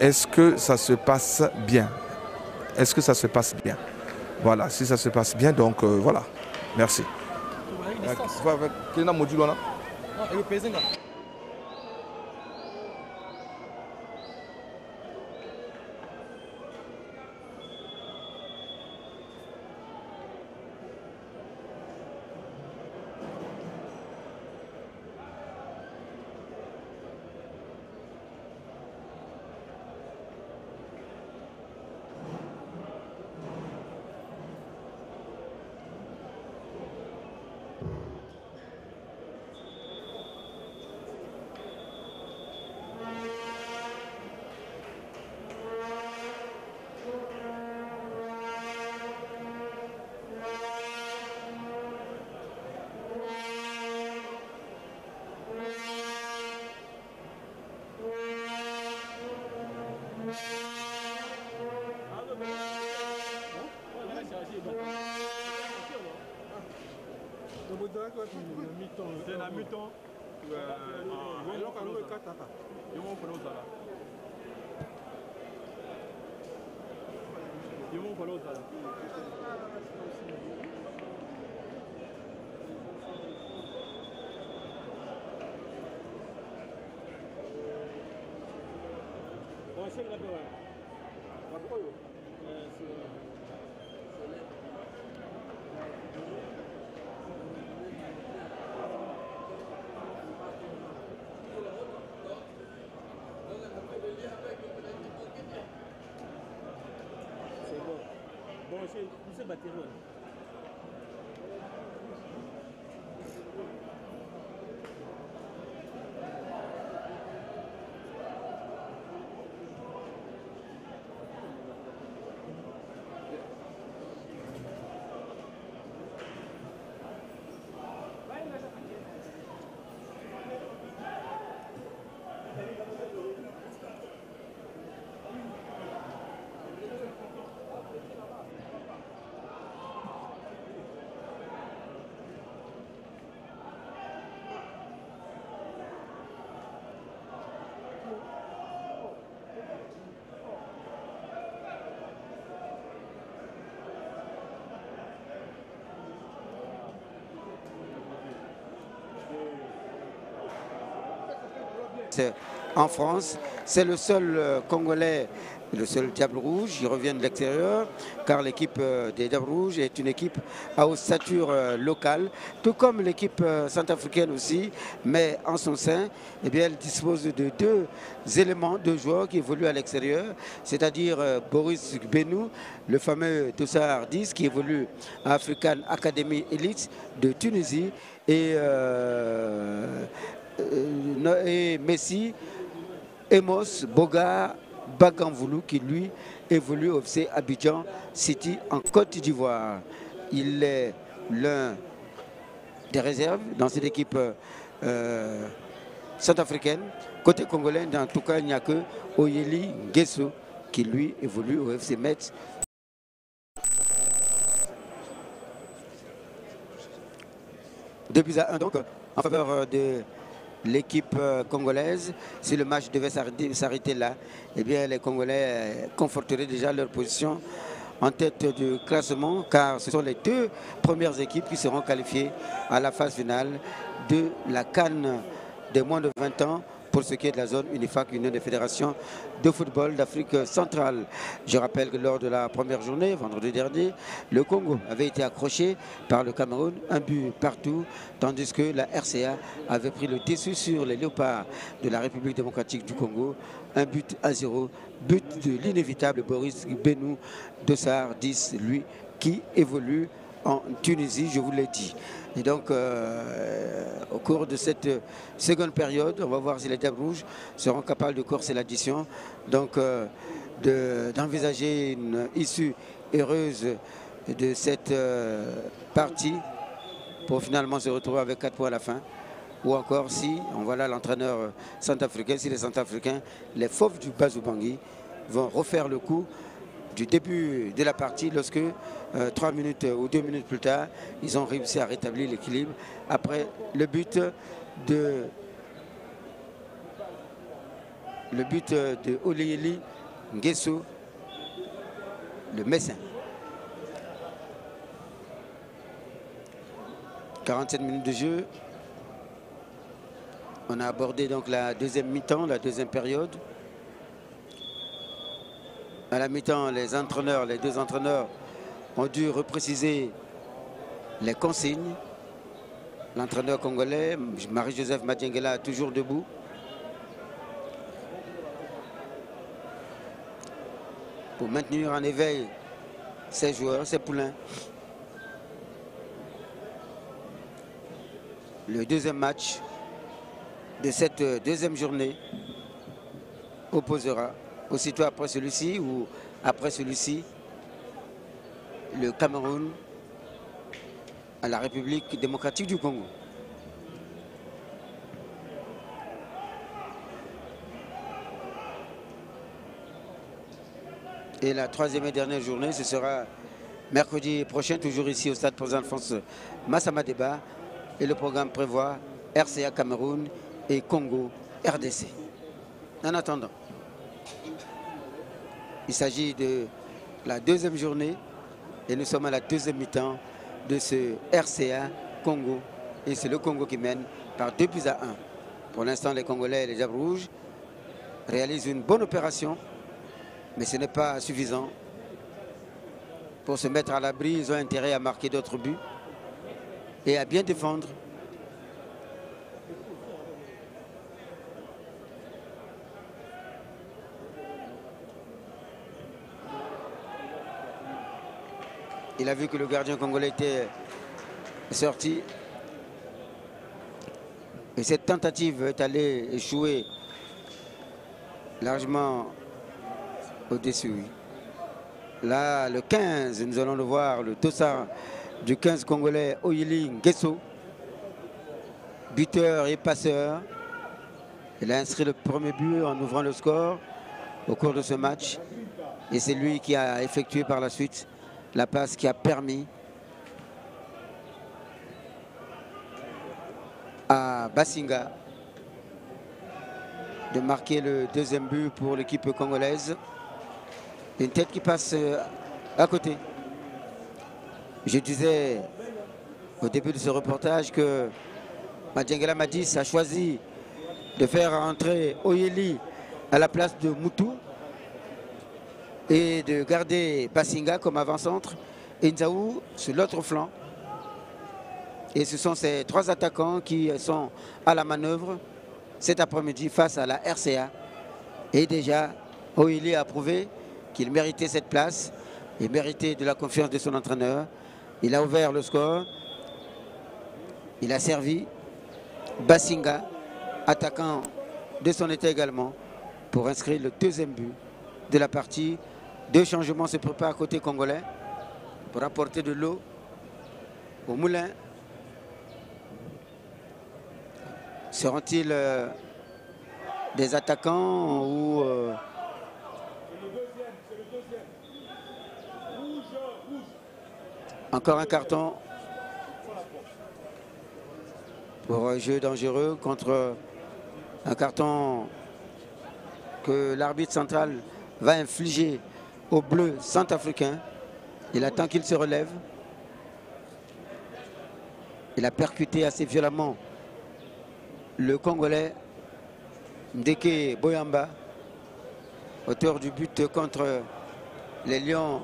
Est-ce que ça se passe bien? Est-ce que ça se passe bien? Voilà, si ça se passe bien, donc euh, voilà. Merci. En France, c'est le seul Congolais, le seul Diable Rouge, il revient de l'extérieur, car l'équipe des Diables Rouges est une équipe à haute stature locale, tout comme l'équipe centrafricaine aussi, mais en son sein, eh bien, elle dispose de deux éléments, deux joueurs qui évoluent à l'extérieur, c'est-à-dire Boris Gbenou, le fameux Toussa Hardis, qui évolue à African Academy Elite de Tunisie, et... Euh, et Messi, Emos, Boga, Baganvoulou qui lui évolue au F C Abidjan City en Côte d'Ivoire. Il est l'un des réserves dans cette équipe euh, centrafricaine. Côté congolais, en tout cas, il n'y a que Oyeli Nguesso qui lui évolue au F C Metz. deux buts à un donc en faveur de l'équipe congolaise. Si le match devait s'arrêter là, eh bien les Congolais conforteraient déjà leur position en tête du classement, car ce sont les deux premières équipes qui seront qualifiées à la phase finale de la CAN des moins de vingt ans pour ce qui est de la zone UNIFFAC, Union des fédérations de football d'Afrique centrale. Je rappelle que lors de la première journée, vendredi dernier, le Congo avait été accroché par le Cameroun, un but partout, tandis que la R C A avait pris le dessus sur les Léopards de la République démocratique du Congo, un but à zéro, but de l'inévitable Boris Gbenou de Sahar dix, lui, qui évolue en Tunisie, je vous l'ai dit. Et donc, euh, au cours de cette seconde période, on va voir si les Diables Rouges seront capables de corser l'addition, donc euh, d'envisager de, une issue heureuse de cette euh, partie pour finalement se retrouver avec quatre points à la fin. Ou encore si, on voit là l'entraîneur centrafricain, si les centrafricains, les fauves du Bazubangui vont refaire le coup du début de la partie lorsque euh, trois minutes ou deux minutes plus tard, ils ont réussi à rétablir l'équilibre après le but de le but de Oyeli Nguesso, le Messin. quarante-sept minutes de jeu. On a abordé donc la deuxième mi-temps, la deuxième période. À la mi-temps, les entraîneurs, les deux entraîneurs ont dû repréciser les consignes. L'entraîneur congolais, Marie-Joseph Madiengela, toujours debout. Pour maintenir en éveil ses joueurs, ses poulains. Le deuxième match de cette deuxième journée opposera, aussitôt après celui-ci ou après celui-ci, le Cameroun à la République démocratique du Congo. Et la troisième et dernière journée, ce sera mercredi prochain, toujours ici au stade Président Alphonse Massama Débat. Et le programme prévoit R C A Cameroun et Congo R D C. En attendant, il s'agit de la deuxième journée et nous sommes à la deuxième mi-temps de ce R C A Congo. Et c'est le Congo qui mène par deux buts à un. Pour l'instant, les Congolais et les Diables Rouges réalisent une bonne opération, mais ce n'est pas suffisant. Pour se mettre à l'abri, ils ont intérêt à marquer d'autres buts et à bien défendre. Il a vu que le gardien congolais était sorti. Et cette tentative est allée échouer largement au-dessus. Là, le quinze, nous allons le voir, le Tossard du quinze congolais, Oyeli Nguesso, buteur et passeur. Il a inscrit le premier but en ouvrant le score au cours de ce match. Et c'est lui qui a effectué par la suite la passe qui a permis à Bassinga de marquer le deuxième but pour l'équipe congolaise. Une tête qui passe à côté. Je disais au début de ce reportage que Madiengela Matisse a choisi de faire rentrer Oyeli à la place de Moutou et de garder Bassinga comme avant-centre et Nzaou sur l'autre flanc. Et ce sont ces trois attaquants qui sont à la manœuvre cet après-midi face à la R C A. Et déjà, Oyeli a prouvé qu'il méritait cette place, il méritait de la confiance de son entraîneur. Il a ouvert le score, il a servi Bassinga, attaquant de son état également, pour inscrire le deuxième but de la partie. Deux changements se préparent côté congolais pour apporter de l'eau au moulin. Seront-ils euh, des attaquants ou euh, encore un carton pour un jeu dangereux contre un carton que l'arbitre central va infliger au bleu centrafricain. Il attend qu'il se relève. Il a percuté assez violemment le Congolais Ndeke Bowamba, auteur du but contre les Lions.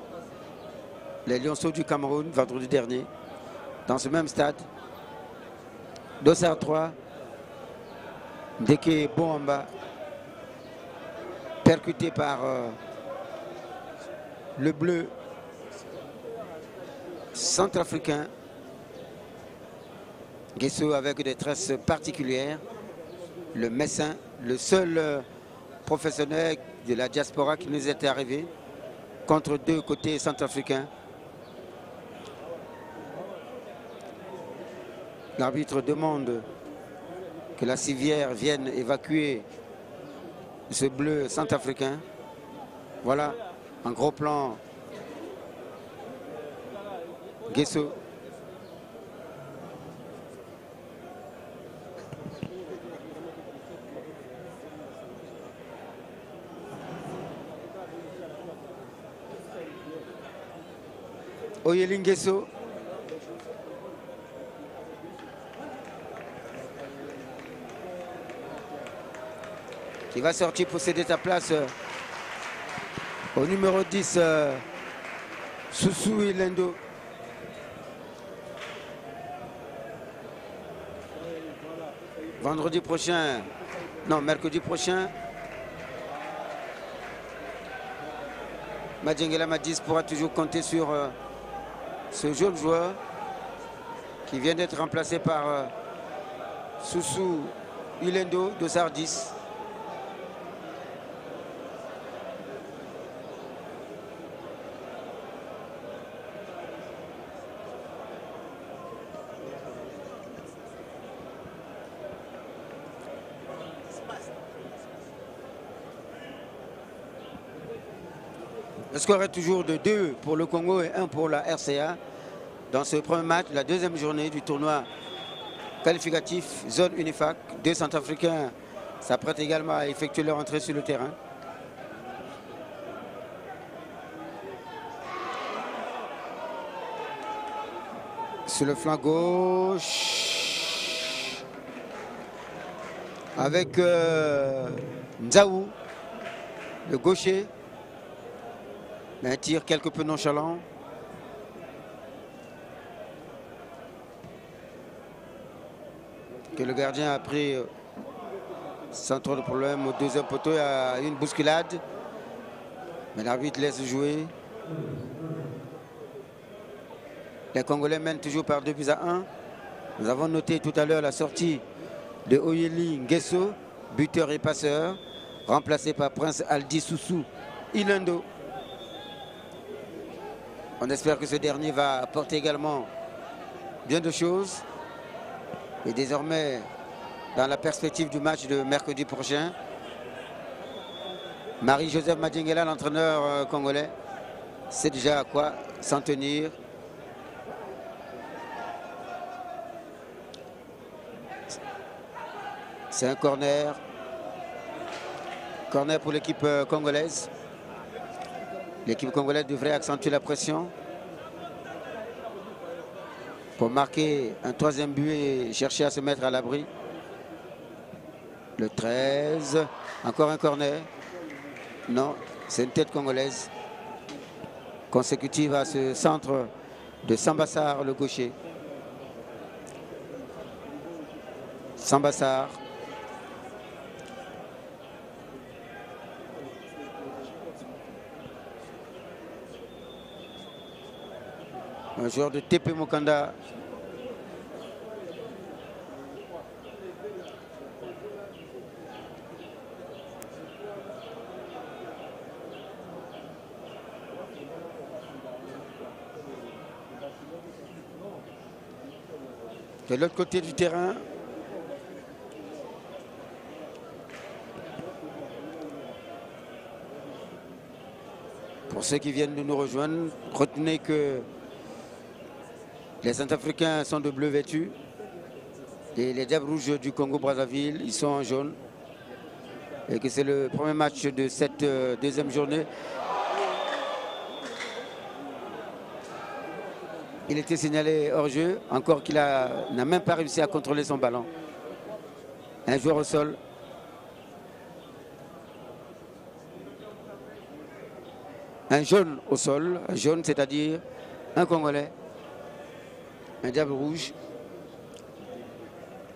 Les Lionceaux du Cameroun, vendredi dernier, dans ce même stade. deux à trois, Ndeke Bowamba, percuté par euh, le bleu centrafricain. Nguesso avec des tresses particulières. Le Messin, le seul euh, professionnel de la diaspora qui nous était arrivé contre deux côtés centrafricains. L'arbitre demande que la civière vienne évacuer ce bleu centrafricain. Voilà, un gros plan. Nguesso. Oyeli Nguesso. Qui va sortir pour céder sa place euh, au numéro dix, euh, Soussou Ilendo. Vendredi prochain, non, mercredi prochain, Madiengela Madis pourra toujours compter sur euh, ce jeune joueur qui vient d'être remplacé par euh, Soussou Ilendo de Sardis. Le score est toujours de deux pour le Congo et un pour la R C A dans ce premier match, la deuxième journée du tournoi qualificatif zone UNIFFAC. Deux Centrafricains s'apprêtent également à effectuer leur entrée sur le terrain. Sur le flanc gauche, avec euh, Nzaou, le gaucher. Un tir quelque peu nonchalant. Que le gardien a pris sans trop de problème au deuxième poteau à une bousculade. Mais l'arbitre laisse jouer. Les Congolais mènent toujours par deux buts à un. Nous avons noté tout à l'heure la sortie de Oyeli Nguesso, buteur et passeur, remplacé par Prince Aldi Soussou Ilendo. On espère que ce dernier va apporter également bien de choses. Et désormais, dans la perspective du match de mercredi prochain, Marie-Joseph Madiengela, l'entraîneur congolais, sait déjà à quoi s'en tenir. C'est un corner. Corner pour l'équipe congolaise. L'équipe congolaise devrait accentuer la pression pour marquer un troisième but et chercher à se mettre à l'abri. Le treize, encore un corner. Non, c'est une tête congolaise consécutive à ce centre de Sambassar, le gaucher. Sambassar. Un joueur de T P Mokanda. De l'autre côté du terrain, pour ceux qui viennent de nous rejoindre, retenez que les Centrafricains sont de bleu vêtus et les Diables Rouges du Congo-Brazzaville, ils sont en jaune. Et que c'est le premier match de cette euh, deuxième journée. Il était signalé hors-jeu, encore qu'il n'a même pas réussi à contrôler son ballon. Un joueur au sol. Un jaune au sol, un jaune c'est-à-dire un Congolais. Un diable rouge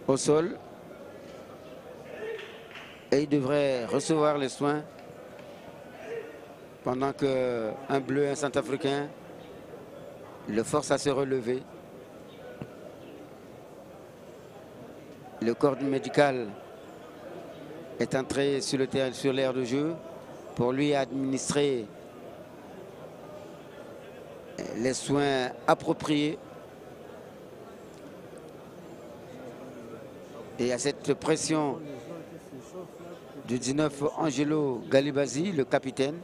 au sol et il devrait recevoir les soins pendant qu'un bleu, un centrafricain le force à se relever. Le corps médical est entré sur le terrain, sur l'aire de jeu pour lui administrer les soins appropriés. Et à cette pression du dix-neuf, Angelo Kalabasi, le capitaine,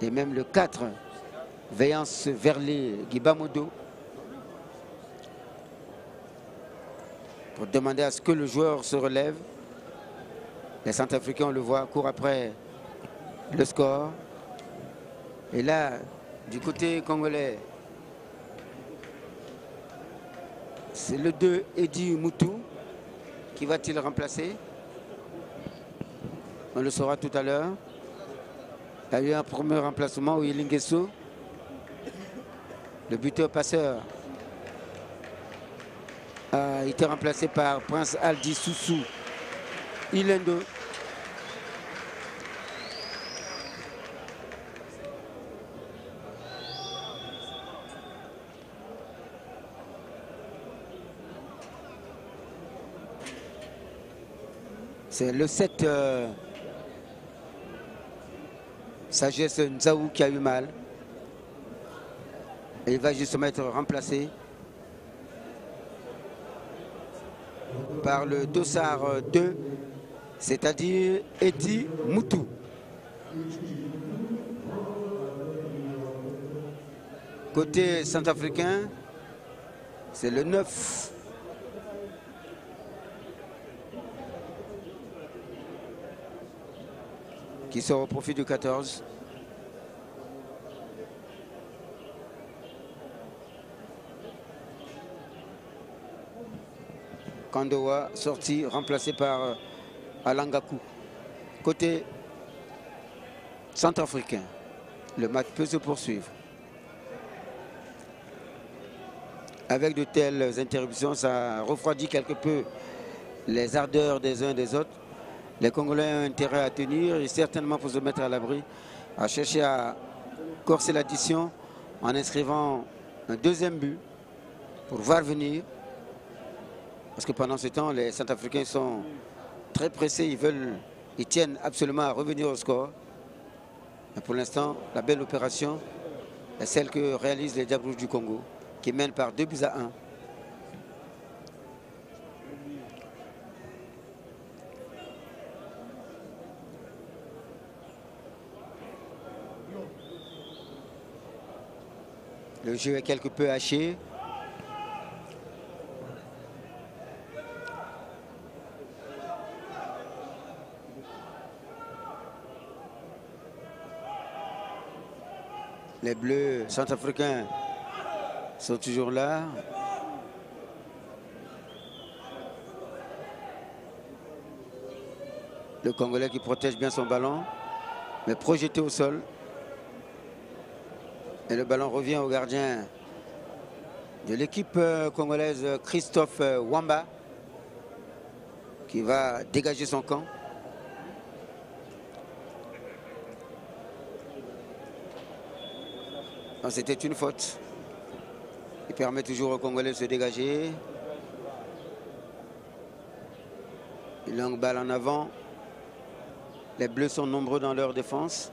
et même le quatre, Séveillance Verli Gibamodo, pour demander à ce que le joueur se relève. Les Centrafricains, on le voit, courent après le score. Et là, du côté congolais, C'est le deux, Eddy Moutou. Qui va-t-il remplacer? On le saura tout à l'heure. Il y a eu un premier remplacement, Oyeli Nguesso. Le buteur passeur a été remplacé par Prince Aldi Soussou Ilendo. C'est le sept, euh, Sagesse Nzaou qui a eu mal. Et il va justement être remplacé par le Dossard deux, c'est-à-dire Eddy Moutou. Côté centrafricain, c'est le neuf. Qui sort au profit du quatorze. Kondoa sorti, remplacé par Alangakou. Côté centrafricain, le match peut se poursuivre. Avec de telles interruptions, ça refroidit quelque peu les ardeurs des uns et des autres. Les Congolais ont intérêt à tenir et certainement pour se mettre à l'abri, à chercher à corser l'addition en inscrivant un deuxième but pour voir venir. Parce que pendant ce temps, les Centrafricains sont très pressés, ils veulent, ils tiennent absolument à revenir au score. Et pour l'instant, la belle opération est celle que réalisent les Diables Rouges du Congo, qui mènent par deux buts à un. Le jeu est quelque peu haché. Les bleus centrafricains sont toujours là. Le Congolais qui protège bien son ballon, mais projeté au sol. Et le ballon revient au gardien de l'équipe congolaise, Christophe Wamba, qui va dégager son camp. C'était une faute. Il permet toujours aux Congolais de se dégager. Une longue balle en avant. Les Bleus sont nombreux dans leur défense.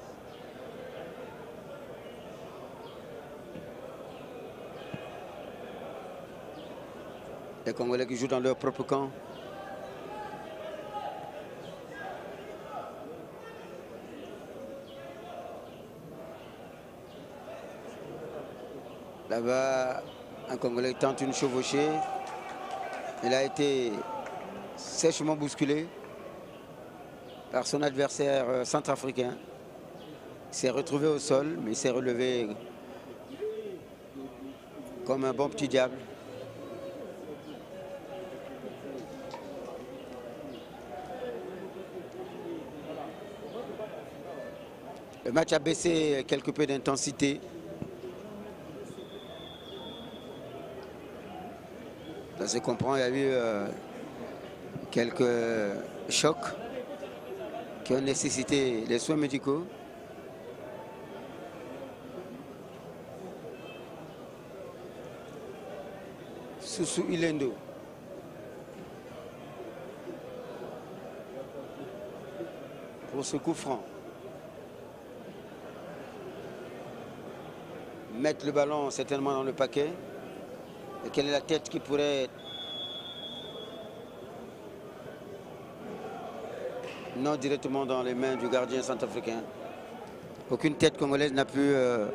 Les Congolais qui jouent dans leur propre camp. Là-bas, un Congolais tente une chevauchée. Il a été sèchement bousculé par son adversaire centrafricain. Il s'est retrouvé au sol, mais il s'est relevé comme un bon petit diable. Le match a baissé quelque peu d'intensité. Ça se comprend, il y a eu euh, quelques chocs qui ont nécessité les soins médicaux. Soussou Ilendo. Pour ce coup franc. Mettre le ballon certainement dans le paquet. Et quelle est la tête qui pourrait non directement dans les mains du gardien centrafricain. Aucune tête congolaise n'a pu euh,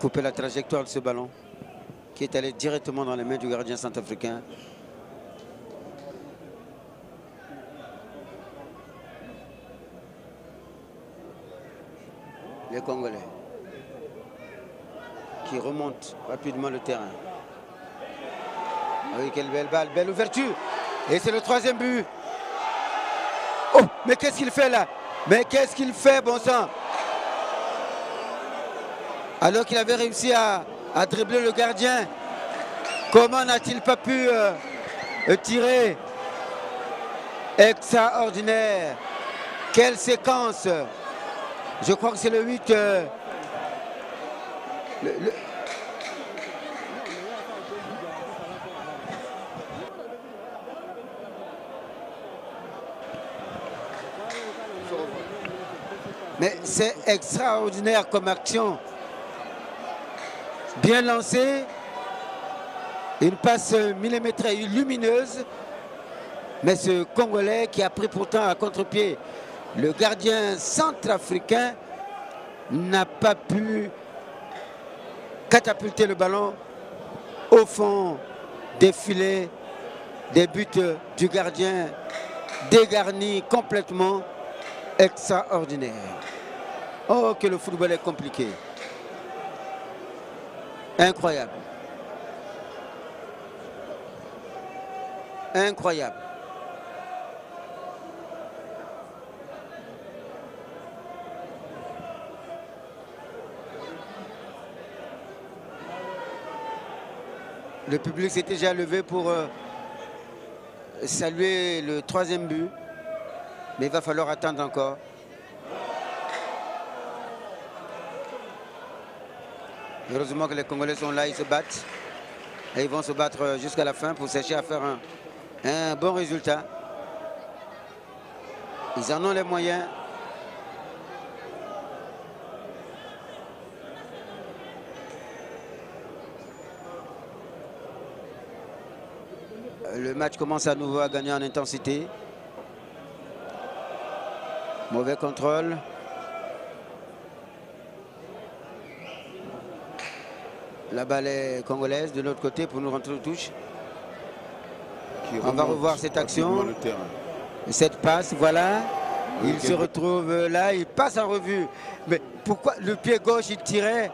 couper la trajectoire de ce ballon qui est allé directement dans les mains du gardien centrafricain. Les Congolais. qui remonte rapidement le terrain. Oui, quelle belle balle, belle ouverture. Et c'est le troisième but. Oh, mais qu'est-ce qu'il fait là? Mais qu'est-ce qu'il fait, bon sang? Alors qu'il avait réussi à, à dribbler le gardien, comment n'a-t-il pas pu euh, tirer? Extraordinaire. Quelle séquence. Je crois que c'est le huit. Euh, le, le... Mais c'est extraordinaire comme action. Bien lancée. Une passe millimétrée lumineuse. Mais ce Congolais qui a pris pourtant à contre-pied le gardien centrafricain n'a pas pu catapulter le ballon au fond des filets des buts du gardien dégarni complètement. Extraordinaire. Oh, que le football est compliqué. Incroyable. Incroyable. Le public s'est déjà levé pour euh, saluer le troisième but. Mais il va falloir attendre encore. Heureusement que les Congolais sont là, ils se battent. Et ils vont se battre jusqu'à la fin pour chercher à faire un, un bon résultat. Ils en ont les moyens. Le match commence à nouveau à gagner en intensité. Mauvais contrôle. La balle est congolaise de l'autre côté pour nous rentrer aux touches. Qui On va revoir cette action. Cette passe, voilà. Oui, il se retrouve là, il passe en revue. Mais pourquoi le pied gauche, il tirait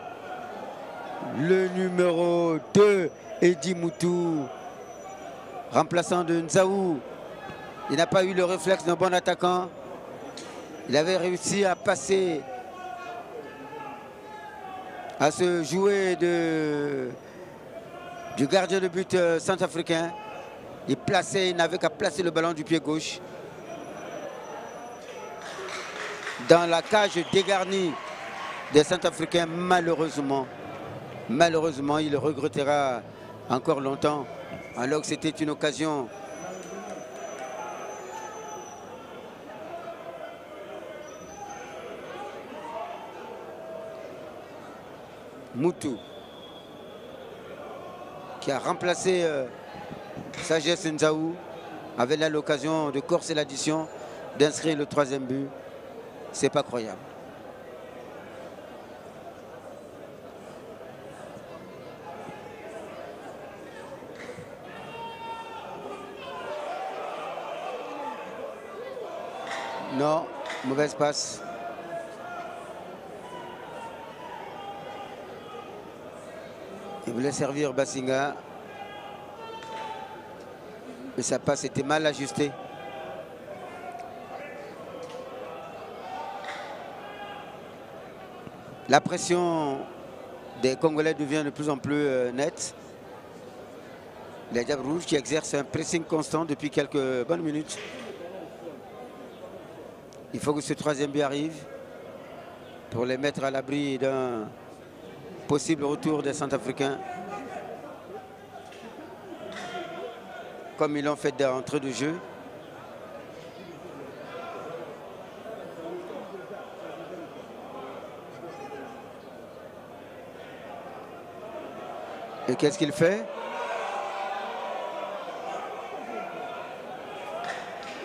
le numéro deux, Eddy Moutou, remplaçant de Nzaou. Il n'a pas eu le réflexe d'un bon attaquant. Il avait réussi à passer, à se jouer de, du gardien de but centrafricain. Il plaçait, il n'avait qu'à placer le ballon du pied gauche. Dans la cage dégarnie des Centrafricains, malheureusement. Malheureusement, il regrettera encore longtemps, alors que c'était une occasion. Moutou qui a remplacé euh, Sagesse Nzaou avait là l'occasion de corser l'addition, d'inscrire le troisième but. C'est pas croyable. Non, mauvaise passe. Il voulait servir Bassinga. Mais sa passe était mal ajustée. La pression des Congolais devient de plus en plus nette. Les Diables Rouges qui exercent un pressing constant depuis quelques bonnes minutes. Il faut que ce troisième but arrive pour les mettre à l'abri d'un possible retour des Centrafricains, comme ils l'ont fait d'entrée de jeu. Et qu'est-ce qu'il fait?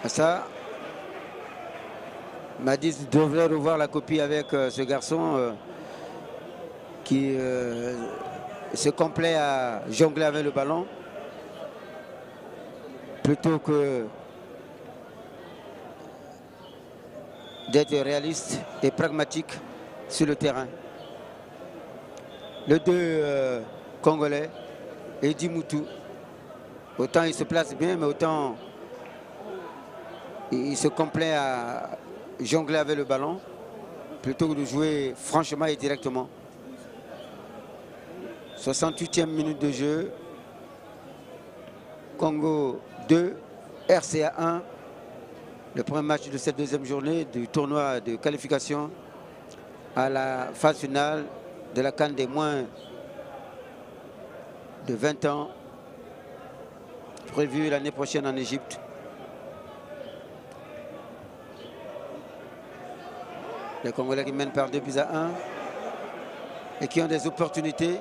Ça, Madis devrait revoir la copie avec euh, ce garçon. Euh, qui euh, se complaît à jongler avec le ballon plutôt que d'être réaliste et pragmatique sur le terrain. les deux euh, Congolais, Eddy Moutou. Autant il se place bien, mais autant il se complaît à jongler avec le ballon plutôt que de jouer franchement et directement. soixante-huitième minute de jeu. Congo deux, R C A un. Le premier match de cette deuxième journée du tournoi de qualification à la phase finale de la CAN des moins de vingt ans, prévue l'année prochaine en Égypte. Les Congolais qui mènent par deux buts à un et qui ont des opportunités.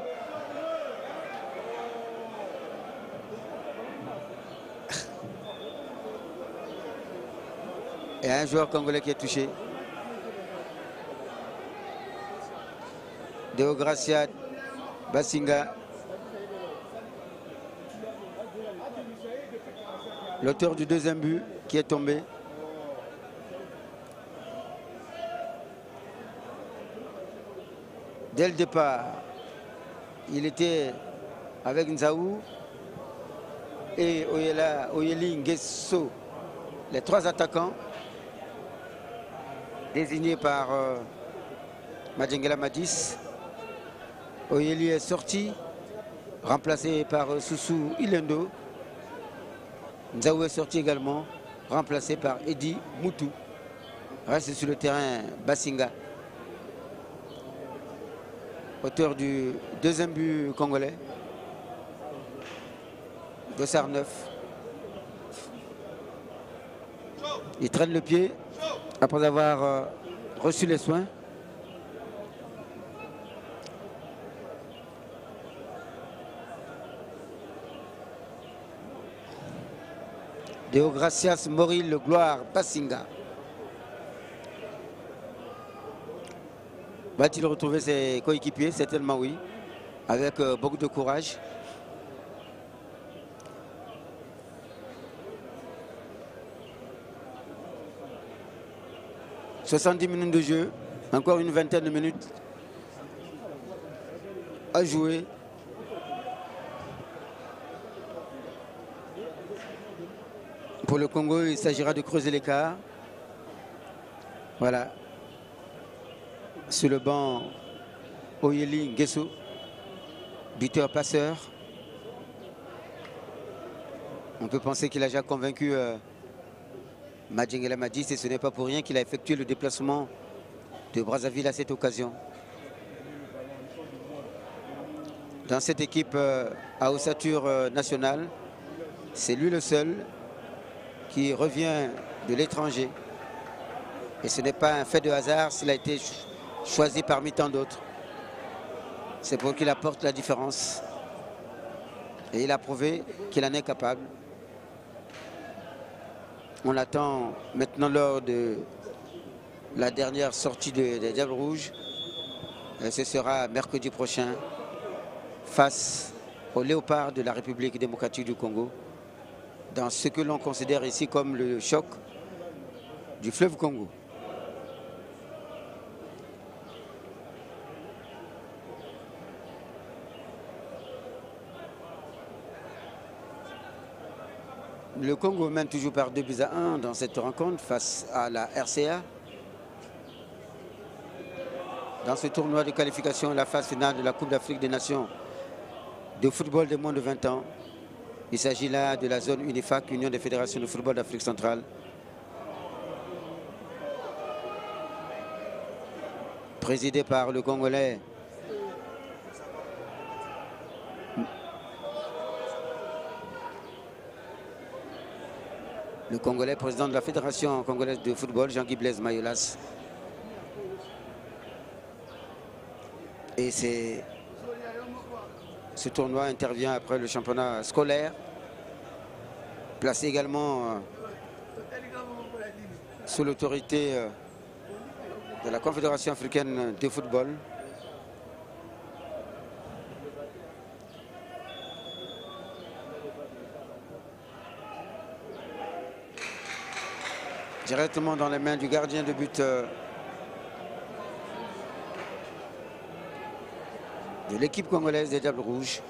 Et un joueur congolais qui est touché. Déogracias Bassinga. L'auteur du deuxième but qui est tombé. Dès le départ, il était avec Nzaou et Oyela, Oyeli Nguesso, les trois attaquants désignés par euh, Madiengela Madis. Oyeli est sorti, remplacé par euh, Soussou Ilendo. Nzaou est sorti également, remplacé par Eddy Moutou. Reste sur le terrain Bassinga. Auteur du deuxième but congolais, deux neuf. Il traîne le pied après avoir euh, reçu les soins. Déogracias Moril Gloire Bassinga. Va-t-il retrouver ses coéquipiers? Certainement oui, avec euh, beaucoup de courage. soixante-dix minutes de jeu, encore une vingtaine de minutes à jouer. Pour le Congo, il s'agira de creuser l'écart. Voilà. Sur le banc, Oyeli Nguesso, buteur-passeur. On peut penser qu'il a déjà convaincu euh, Madiengela Madis, et ce n'est pas pour rien qu'il a effectué le déplacement de Brazzaville à cette occasion. Dans cette équipe euh, à ossature euh, nationale, c'est lui le seul qui revient de l'étranger. Et ce n'est pas un fait de hasard s'il a été choisi parmi tant d'autres. C'est pour qu'il apporte la différence. Et il a prouvé qu'il en est capable. On attend maintenant l'heure de la dernière sortie des de Diables Rouges. Et ce sera mercredi prochain face aux Léopards de la République démocratique du Congo. Dans ce que l'on considère ici comme le choc du fleuve Congo. Le Congo mène toujours par deux buts à un dans cette rencontre face à la R C A. Dans ce tournoi de qualification à la phase finale de la Coupe d'Afrique des Nations de football des moins de vingt ans. Il s'agit là de la zone UNIFFAC, Union des Fédérations de Football d'Afrique Centrale. Présidée par le Congolais Le Congolais, président de la Fédération congolaise de football, Jean-Guy Blaise Mayolas. Et ce tournoi intervient après le championnat scolaire, placé également euh, sous l'autorité euh, de la Confédération africaine de football. Directement dans les mains du gardien de but euh, de l'équipe congolaise des Diables Rouges.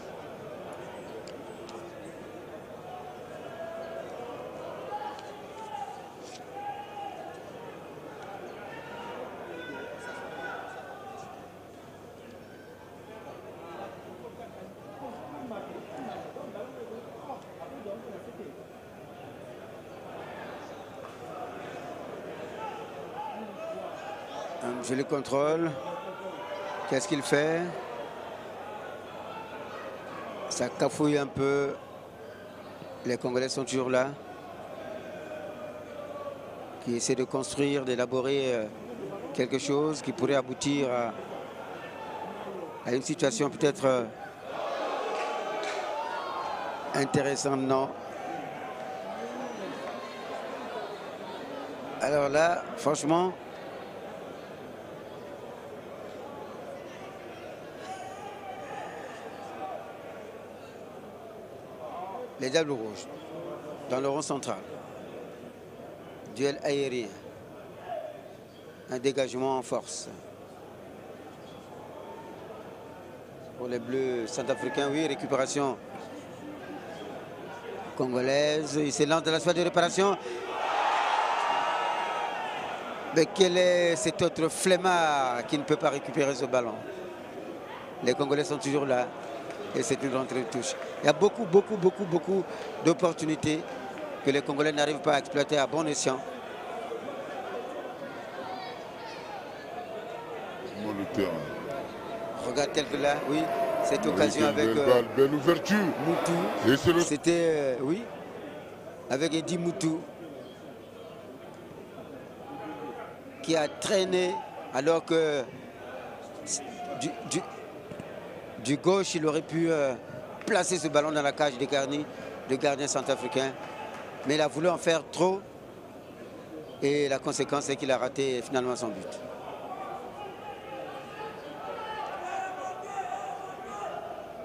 Je le contrôle. Qu'est-ce qu'il fait? Ça cafouille un peu. Les Congolais sont toujours là. Qui essaient de construire, d'élaborer quelque chose qui pourrait aboutir à, à une situation peut-être intéressante, non? Alors là, franchement... Les Diables Rouges, dans le rond central. Duel aérien. Un dégagement en force. Pour les Bleus centrafricains, oui, récupération congolaise. Il s'élance de la soie de réparation. Mais quel est cet autre flemmard qui ne peut pas récupérer ce ballon? Les Congolais sont toujours là. Et c'est une rentrée de touche. Il y a beaucoup, beaucoup, beaucoup, beaucoup d'opportunités que les Congolais n'arrivent pas à exploiter à bon escient. Regarde tel que là, oui, cette occasion avec... Belle, euh, belle ouverture. Moutou. C'était, euh, oui, avec Eddy Moutou, qui a traîné alors que... Du, du, Du gauche, il aurait pu euh, placer ce ballon dans la cage des gardiens, des gardiens centrafricains. Mais il a voulu en faire trop. Et la conséquence, c'est qu'il a raté finalement son but.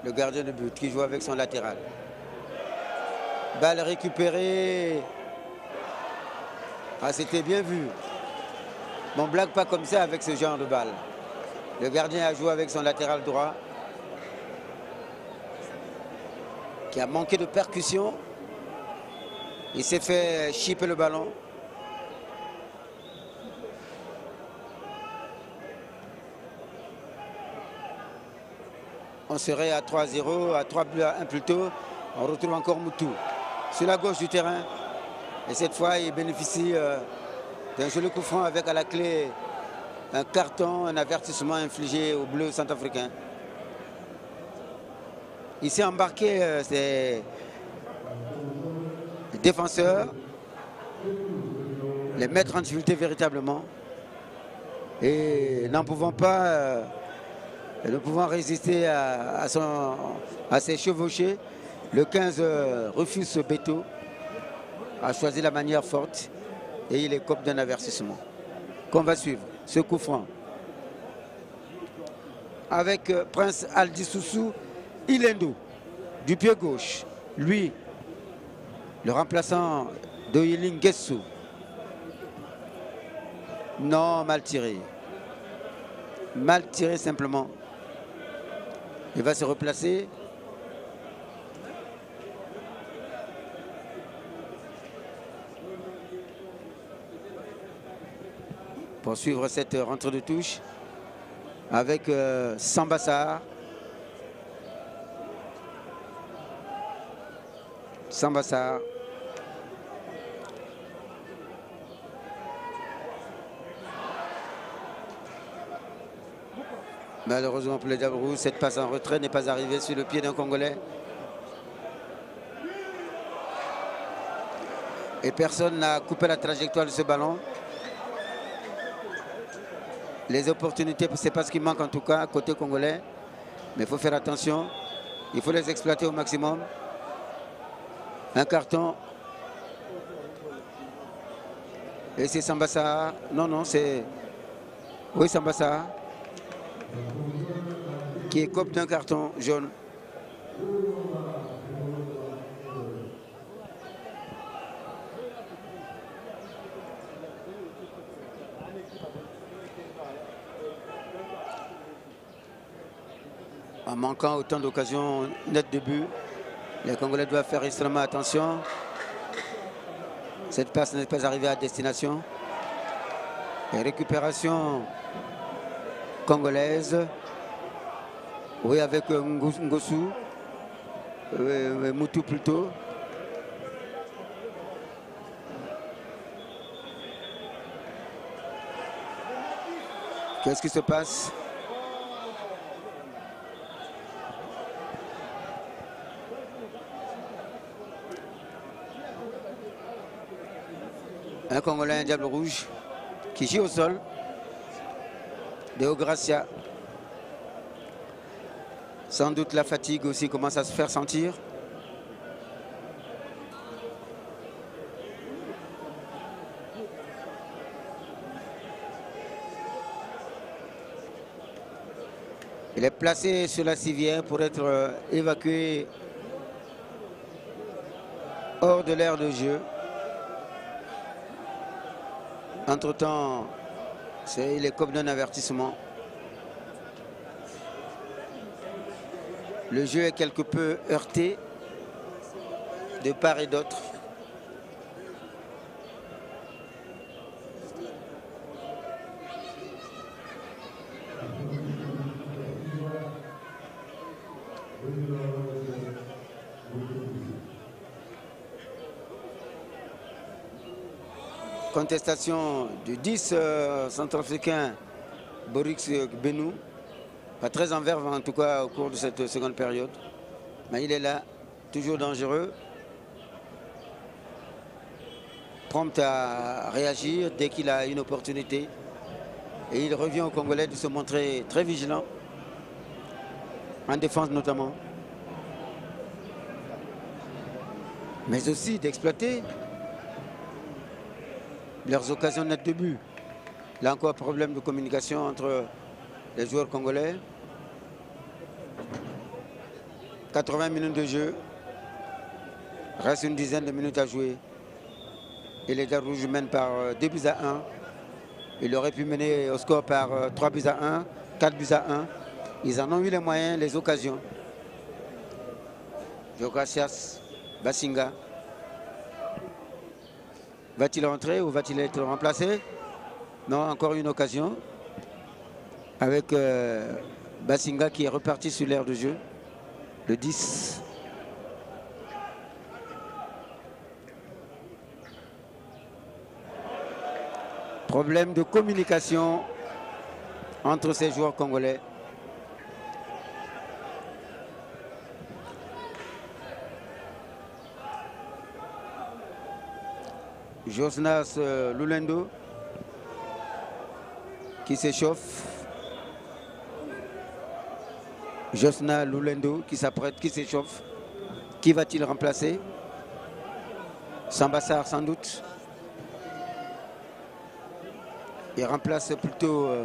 Le gardien de but qui joue avec son latéral. Balle récupérée. Ah, c'était bien vu. On ne blague pas comme ça avec ce genre de balle. Le gardien a joué avec son latéral droit, qui a manqué de percussion. Il s'est fait chipper le ballon. On serait à trois à zéro, à trois à un plus tôt. On retrouve encore Moutou sur la gauche du terrain. Et cette fois, il bénéficie euh, d'un joli coup franc avec à la clé un carton, un avertissement infligé aux Bleus centrafricains. Il s'est embarqué euh, ses défenseurs, les mettre en difficulté véritablement. Et n'en pouvant pas, euh, ne pouvant résister à, à, son, à ses chevauchés, le quinze euh, refuse ce béto, a choisi la manière forte et il écope d'un avertissement. Qu'on va suivre, ce coup franc. Avec euh, Prince Aldi Soussou Ilendo, du pied gauche, lui, le remplaçant de Oyeli Nguesso. Non, mal tiré. Mal tiré simplement. Il va se replacer. Pour suivre cette rentrée de touche avec euh, Sambassa. Sambassa. Malheureusement pour les Diables Rouges, cette passe en retrait n'est pas arrivée sur le pied d'un Congolais. Et personne n'a coupé la trajectoire de ce ballon. Les opportunités, c'est pas ce qui manque en tout cas, côté congolais. Mais il faut faire attention. Il faut les exploiter au maximum. Un carton. Et c'est Sambassa. Non, non, c'est... Oui, Sambassa. Qui écope d'un carton jaune. en manquant autant d'occasions nettes de but. Les Congolais doivent faire extrêmement attention. Cette passe n'est pas arrivée à destination. Et récupération congolaise. Oui, avec Ngossou. Euh, Moutou plutôt. Qu'est-ce qui se passe? Un Congolais, un diable rouge qui gît au sol. Déogracias. Sans doute la fatigue aussi commence à se faire sentir. Il est placé sur la civière pour être évacué hors de l'aire de jeu. Entre-temps, c'est les copes d'un avertissement. Le jeu est quelque peu heurté de part et d'autre. Contestation du dix euh, centrafricain Boris Gbenou. Pas très en verve en tout cas au cours de cette seconde période. Mais il est là, toujours dangereux. Prompt à réagir dès qu'il a une opportunité. Et il revient aux Congolais de se montrer très vigilant. En défense notamment. Mais aussi d'exploiter leurs occasions nettes de but. Là encore, problème de communication entre les joueurs congolais. quatre-vingts minutes de jeu. Reste une dizaine de minutes à jouer. Et les Diables Rouges mènent par deux buts à un. Ils auraient pu mener au score par trois buts à un, quatre buts à un. Ils en ont eu les moyens, les occasions. Déogracias Bassinga. Va-t-il rentrer ou va-t-il être remplacé? Non, encore une occasion. Avec euh, Bassinga qui est reparti sur l'aire de jeu. Le dix. Problème de communication entre ces joueurs congolais. Josna Loulendo qui s'échauffe. Josna Loulendo qui s'apprête, qui s'échauffe. Qui va-t-il remplacer? Sambassa sans doute. Il remplace plutôt euh,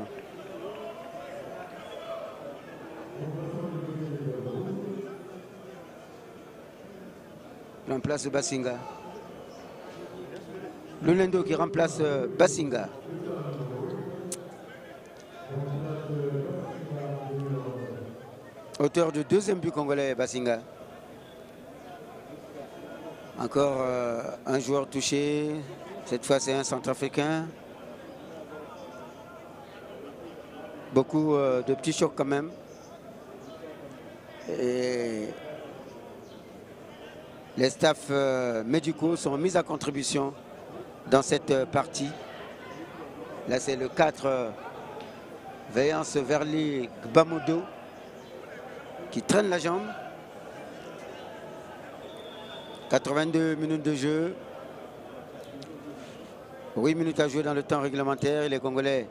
remplace Bassinga. Loulendo qui remplace euh, Bassinga. Auteur du deuxième but congolais, Bassinga. Encore euh, un joueur touché. Cette fois, c'est un centrafricain. Beaucoup euh, de petits chocs quand même. Et les staffs euh, médicaux sont mis à contribution dans cette partie. Là, c'est le quatre, euh, Séveillance Verli Gibamodo, qui traîne la jambe. quatre-vingt-deux minutes de jeu. huit minutes à jouer dans le temps réglementaire. Et les Congolais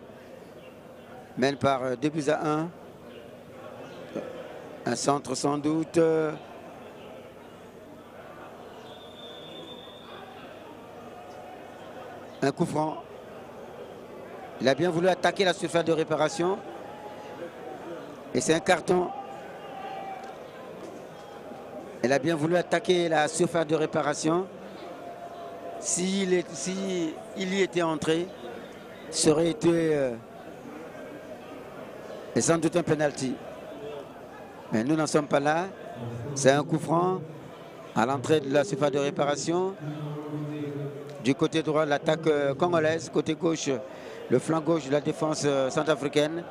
mènent par deux buts à un. Un centre sans doute. Un coup franc. Il a bien voulu attaquer la surface de réparation. Et c'est un carton. Elle a bien voulu attaquer la surface de réparation. S'il est, si il y était entré, ça aurait été euh, sans doute un penalty. Mais nous n'en sommes pas là. C'est un coup franc à l'entrée de la surface de réparation. Du côté droit, l'attaque congolaise. Côté gauche, le flanc gauche de la défense centrafricaine.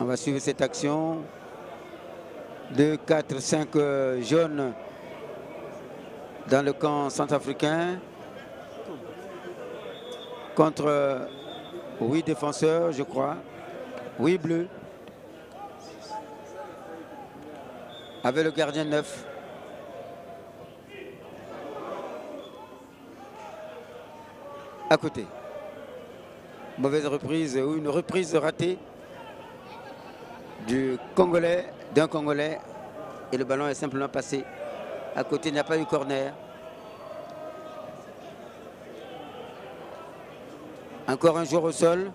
On va suivre cette action. deux, quatre, cinq jaunes dans le camp centrafricain. Contre huit défenseurs, je crois. huit bleus. Avec le gardien neuf. À côté. Mauvaise reprise ou une reprise ratée du Congolais, d'un Congolais. Et le ballon est simplement passé. À côté, il n'y a pas eu corner. Encore un joueur au sol.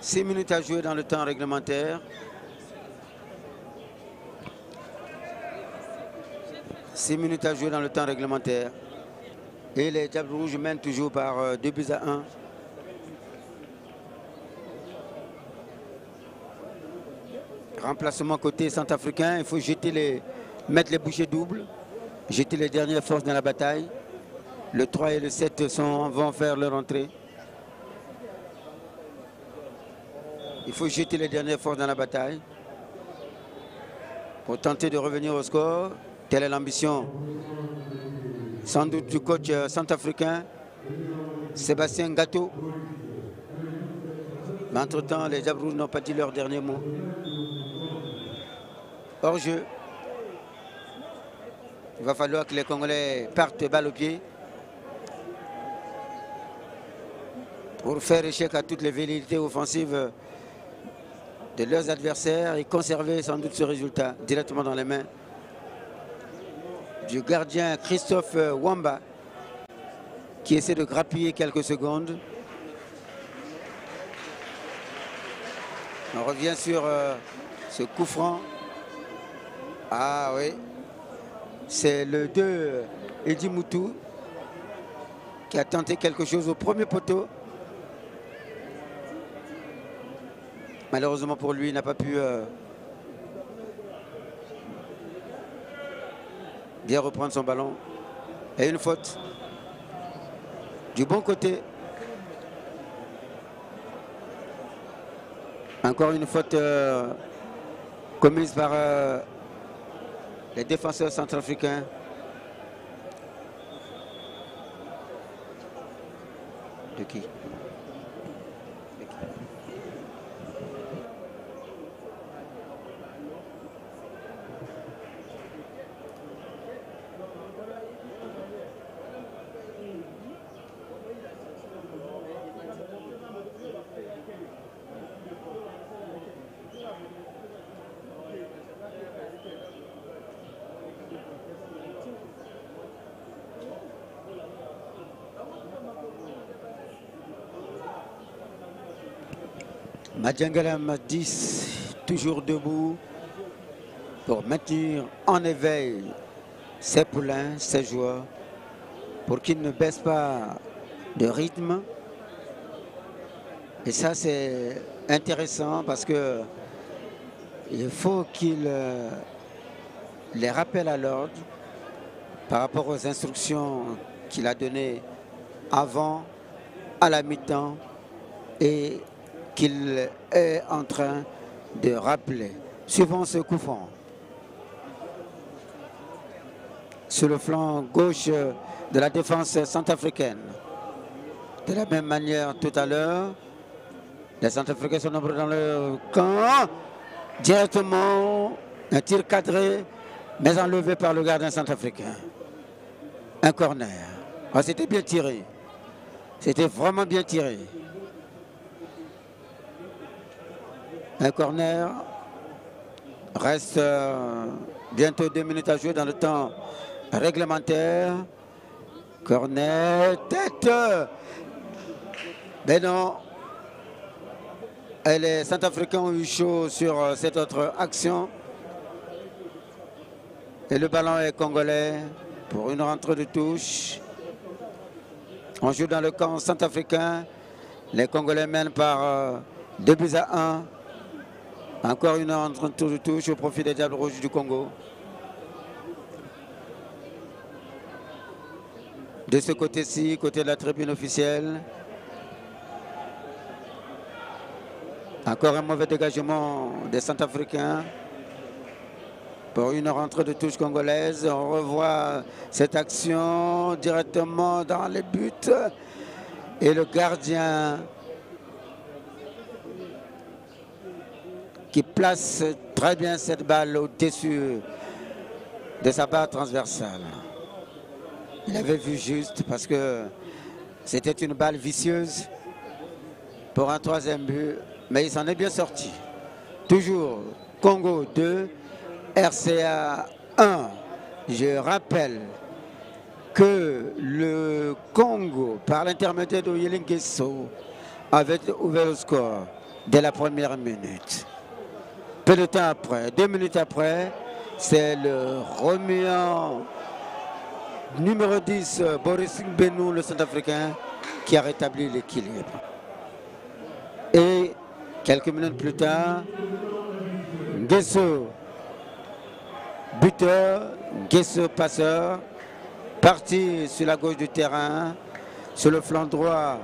Six minutes à jouer dans le temps réglementaire. Six minutes à jouer dans le temps réglementaire. Et les Diables Rouges mènent toujours par deux buts à un. Remplacement côté centrafricain, il faut jeter les, mettre les bouchées doubles, jeter les dernières forces dans la bataille. Le trois et le sept sont, vont faire leur entrée. Il faut jeter les dernières forces dans la bataille pour tenter de revenir au score. Telle est l'ambition sans doute du coach centrafricain Sébastien Gâteau. Mais entre-temps, les Diables Rouges n'ont pas dit leur dernier mot. Hors-jeu. Il va falloir que les Congolais partent balle au pied pour faire échec à toutes les velléités offensives de leurs adversaires et conserver sans doute ce résultat directement dans les mains du gardien Christophe Wamba qui essaie de grappiller quelques secondes. On revient sur euh, ce coup franc. Ah oui, c'est le deux Eddy Moutou qui a tenté quelque chose au premier poteau. Malheureusement pour lui, il n'a pas pu euh, bien reprendre son ballon. Et une faute du bon côté. Encore une faute euh, commise par euh, les défenseurs centrafricains. De qui ? Madiengela dix, toujours debout pour maintenir en éveil ses poulains, ses joueurs, pour qu'ils ne baissent pas de rythme. Et ça, c'est intéressant parce que il faut qu'il les rappelle à l'ordre par rapport aux instructions qu'il a données avant, à la mi-temps et qu'il est en train de rappeler. Suivant ce coup franc. Sur le flanc gauche de la défense centrafricaine. De la même manière tout à l'heure, les centrafricains sont nombreux dans le camp. Directement, un tir cadré, mais enlevé par le gardien centrafricain. Un corner. Ah, c'était bien tiré. C'était vraiment bien tiré. Un corner, reste euh, bientôt deux minutes à jouer dans le temps réglementaire. Corner, tête. Mais non. Et les Centrafricains ont eu chaud sur euh, cette autre action. Et le ballon est congolais pour une rentrée de touche. On joue dans le camp centrafricain. Les Congolais mènent par deux buts à un. Encore une rentrée de touche au profit des Diables Rouges du Congo. De ce côté-ci, côté de la tribune officielle. Encore un mauvais dégagement des Centrafricains. Pour une rentrée de touche congolaise, on revoit cette action directement dans les buts. Et le gardien qui place très bien cette balle au-dessus de sa barre transversale. Il avait vu juste parce que c'était une balle vicieuse pour un troisième but. Mais il s'en est bien sorti. Toujours Congo deux, R C A un. Je rappelle que le Congo, par l'intermédiaire de Oyeli Nguesso, avait ouvert le score dès la première minute. Peu de temps après, deux minutes après, c'est le remuant numéro dix, Boris Gbenou, le Centrafricain, qui a rétabli l'équilibre. Et quelques minutes plus tard, Nguesso, buteur, Nguesso, passeur, parti sur la gauche du terrain, sur le flanc droit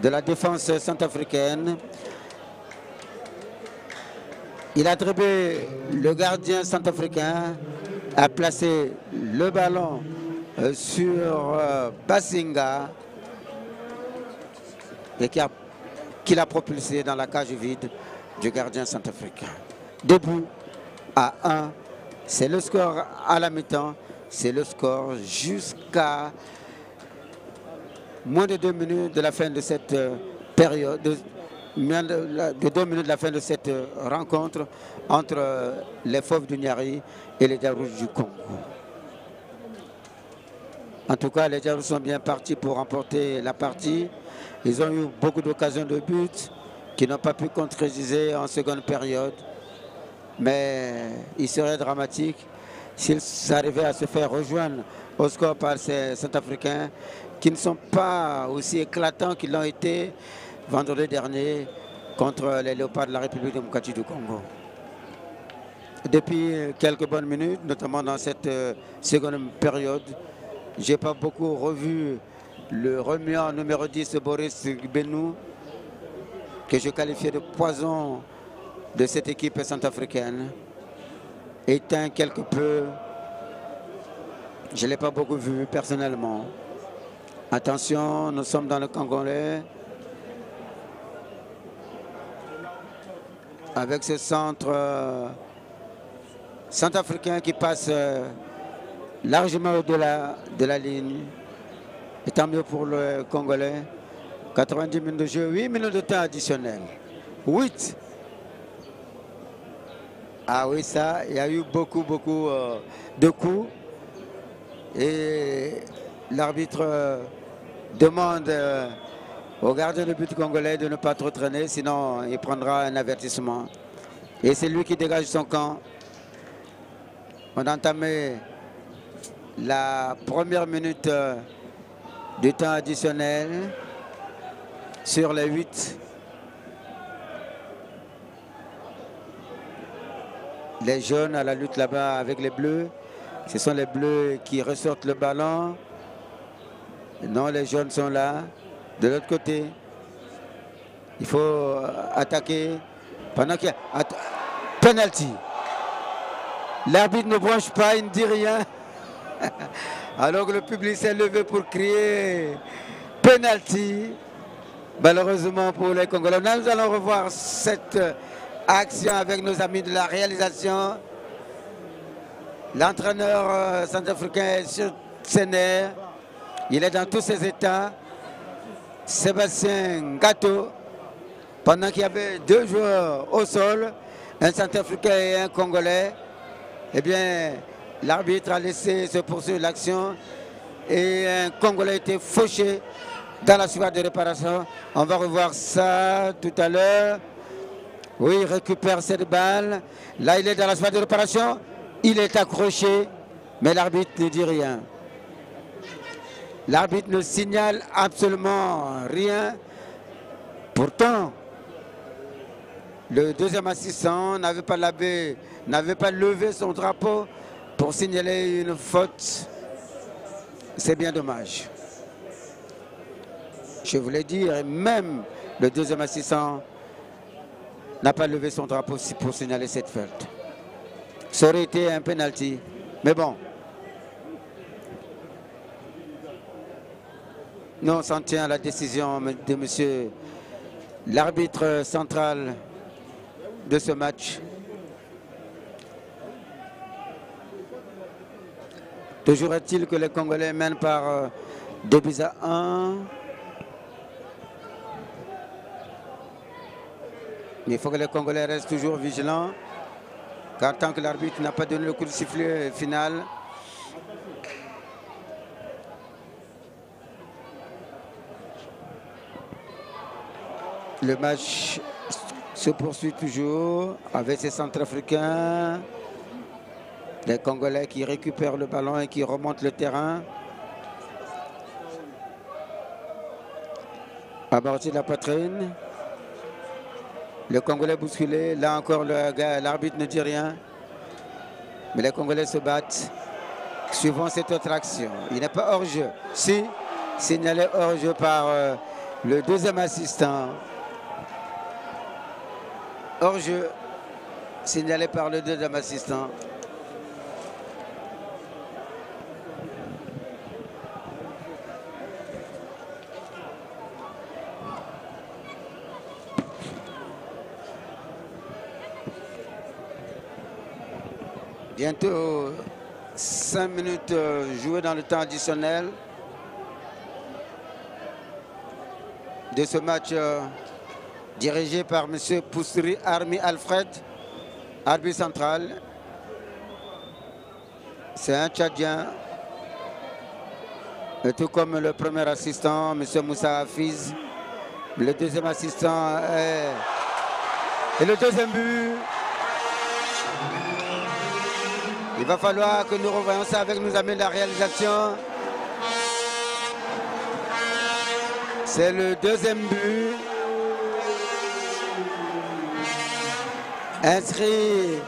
de la défense centrafricaine. Il a dribblé le gardien centrafricain, a placé le ballon sur Bassinga et qui a qui l'a propulsé dans la cage vide du gardien centrafricain. Deux buts à un, c'est le score à la mi-temps, c'est le score jusqu'à moins de deux minutes de la fin de cette période, de, de deux minutes de la fin de cette rencontre entre les Fauves du Niari et les Diables Rouges du Congo. En tout cas, les Diables sont bien partis pour remporter la partie. Ils ont eu beaucoup d'occasions de but qui n'ont pas pu concrétiser en seconde période. Mais il serait dramatique s'ils arrivaient à se faire rejoindre au score par ces Centrafricains qui ne sont pas aussi éclatants qu'ils l'ont été vendredi dernier contre les Léopards de la République démocratique du Congo. Depuis quelques bonnes minutes, notamment dans cette seconde période, je n'ai pas beaucoup revu le remuant numéro dix, Boris Gbenou, que je qualifiais de poison de cette équipe centrafricaine, éteint quelque peu. Je ne l'ai pas beaucoup vu personnellement. Attention, nous sommes dans le Congolais. Avec ce centre euh, centrafricain qui passe euh, largement au-delà de la ligne. Et tant mieux pour le Congolais. quatre-vingt-dix minutes de jeu, huit minutes de temps additionnel. huit. Ah oui, ça, il y a eu beaucoup, beaucoup euh, de coups. Et l'arbitre euh, demande euh, au gardien de but congolais de ne pas trop traîner, sinon il prendra un avertissement. Et c'est lui qui dégage son camp. On a entamé la première minute euh, du temps additionnel sur les huit. Les jeunes à la lutte là-bas avec les bleus. Ce sont les bleus qui ressortent le ballon. Non, les jeunes sont là. De l'autre côté, il faut attaquer. Pendant qu'il y a... Att... Penalty. L'arbitre ne branche pas, il ne dit rien. Alors que le public s'est levé pour crier penalty. Malheureusement pour les Congolais. Là, nous allons revoir cette action avec nos amis de la réalisation. L'entraîneur centrafricain est sur scène. Il est dans tous ses états. Sébastien Gâteau. Pendant qu'il y avait deux joueurs au sol, un centrafricain et un Congolais, eh bien, l'arbitre a laissé se poursuivre l'action et un Congolais a été fauché dans la surface de réparation. On va revoir ça tout à l'heure. Oui, il récupère cette balle. Là, il est dans la surface de réparation. Il est accroché. mais l'arbitre ne dit rien. L'arbitre ne signale absolument rien. Pourtant, le deuxième assistant n'avait pas lavé, n'avait pas levé son drapeau pour signaler une faute. C'est bien dommage. Je voulais dire, même le deuxième assistant n'a pas levé son drapeau pour signaler cette faute. Ça aurait été un penalty, mais bon. Nous, on s'en tient à la décision de monsieur l'arbitre central de ce match. Toujours est-il que les Congolais mènent par deux buts à un. Il faut que les Congolais restent toujours vigilants, car tant que l'arbitre n'a pas donné le coup de sifflet final, le match se poursuit toujours avec ces centrafricains, les Congolais qui récupèrent le ballon et qui remontent le terrain. À partir de la poitrine, le Congolais bousculé, là encore l'arbitre ne dit rien, mais les Congolais se battent suivant cette autre action. Il n'est pas hors-jeu, si signalé hors-jeu par euh, le deuxième assistant. Hors-jeu, signalé par le deuxième assistant. Bientôt cinq minutes jouées dans le temps additionnel de ce match dirigé par M. Pousséry Armi Alfred, arbitre central. C'est un Tchadien, et tout comme le premier assistant, M. Moussa Hafiz. Le deuxième assistant est... et le deuxième but. Il va falloir que nous revoyons ça avec nous amis de la réalisation. C'est le deuxième but inscrit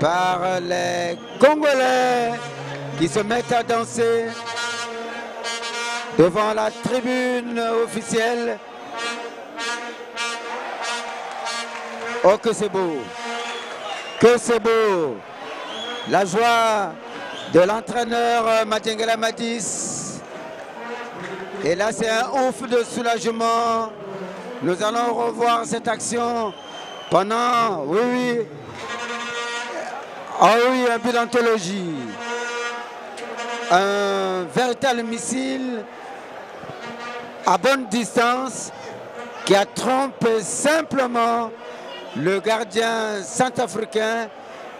par les Congolais qui se mettent à danser devant la tribune officielle. Oh que c'est beau, que c'est beau. La joie de l'entraîneur Madiengela Matisse. Et là c'est un ouf de soulagement. Nous allons revoir cette action pendant, oui, oui, ah oui, un but d'anthologie. Un véritable missile à bonne distance qui a trompé simplement le gardien centrafricain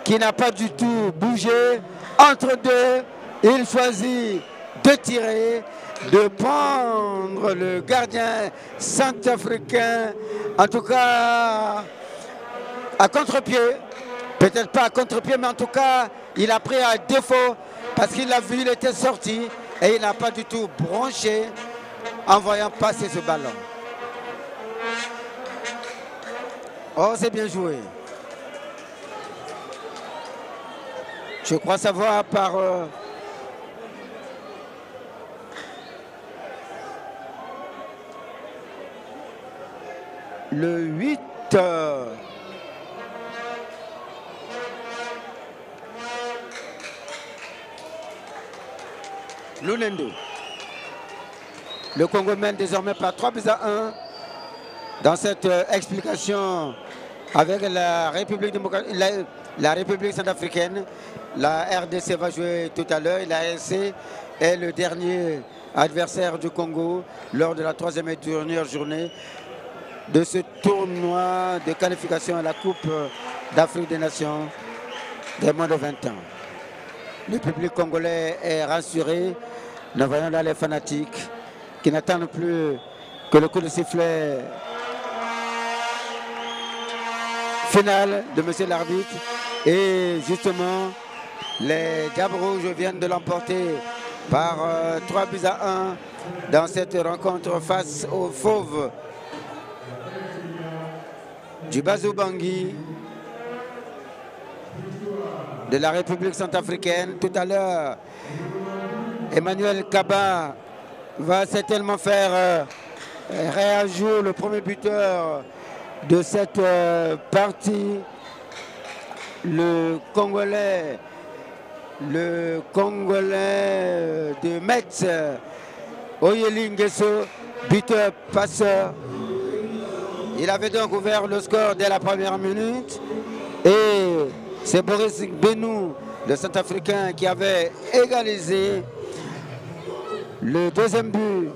qui n'a pas du tout bougé. Entre deux, il choisit de tirer, de prendre le gardien centrafricain, en tout cas à contre-pied, peut-être pas à contre-pied, mais en tout cas il a pris à défaut parce qu'il a vu, il était sorti et il n'a pas du tout bronché en voyant passer ce ballon. Oh, c'est bien joué. Je crois savoir par euh, le huit euh, Loulendo. Le Congo mène désormais par trois buts à un. Dans cette euh, explication avec la République démocratique, la, la République centrafricaine, la R D C va jouer tout à l'heure. L'A R C est le dernier adversaire du Congo lors de la troisième et dernière journée de ce tournoi de qualification à la Coupe d'Afrique des Nations des moins de vingt ans. Le public congolais est rassuré. Nous voyons là les fanatiques qui n'attendent plus que le coup de sifflet final de monsieur l'arbitre. Et justement, Les Diables Rouges viennent de l'emporter par euh, trois buts à un dans cette rencontre face aux Fauves du Bazou-Bangui de la République centrafricaine. Tout à l'heure, Emmanuel Kaba va certainement faire euh, réagir le premier buteur de cette euh, partie, le Congolais, le Congolais de Metz, Oyeli Nguesso, buteur passeur. Il avait donc ouvert le score dès la première minute et c'est Boris Gbenou, le Centrafricain, qui avait égalisé. Le deuxième but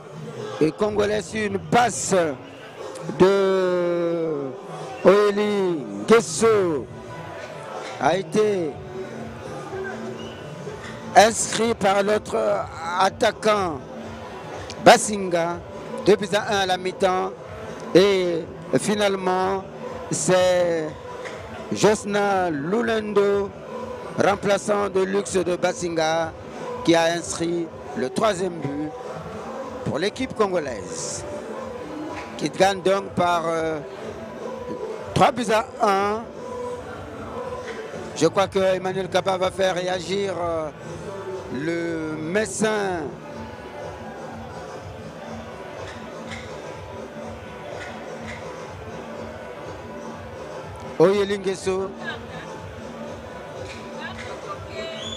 est congolais sur une passe de Oyeli Nguesso, a été inscrit par l'autre attaquant Bassinga, deux buts à un à la mi-temps. Et finalement, c'est Josna Loulendo, remplaçant de luxe de Bassinga, qui a inscrit le troisième but pour l'équipe congolaise, qui gagne donc par euh, trois buts à un. Je crois que Emmanuel Kaba va faire réagir euh, le Messin. Oyeli Nguesso.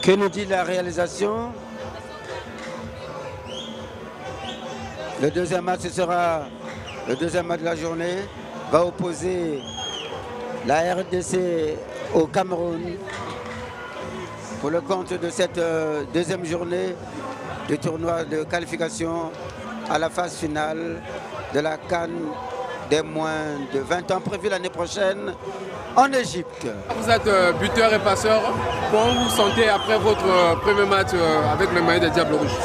Que nous dit la réalisation? Le deuxième match, ce sera le deuxième match de la journée, va opposer la R D C au Cameroun pour le compte de cette deuxième journée du tournoi de qualification à la phase finale de la CAN des moins de vingt ans, prévue l'année prochaine en Égypte. Vous êtes buteur et passeur. Comment vous vous sentez après votre premier match avec le maillot des Diables Rouges?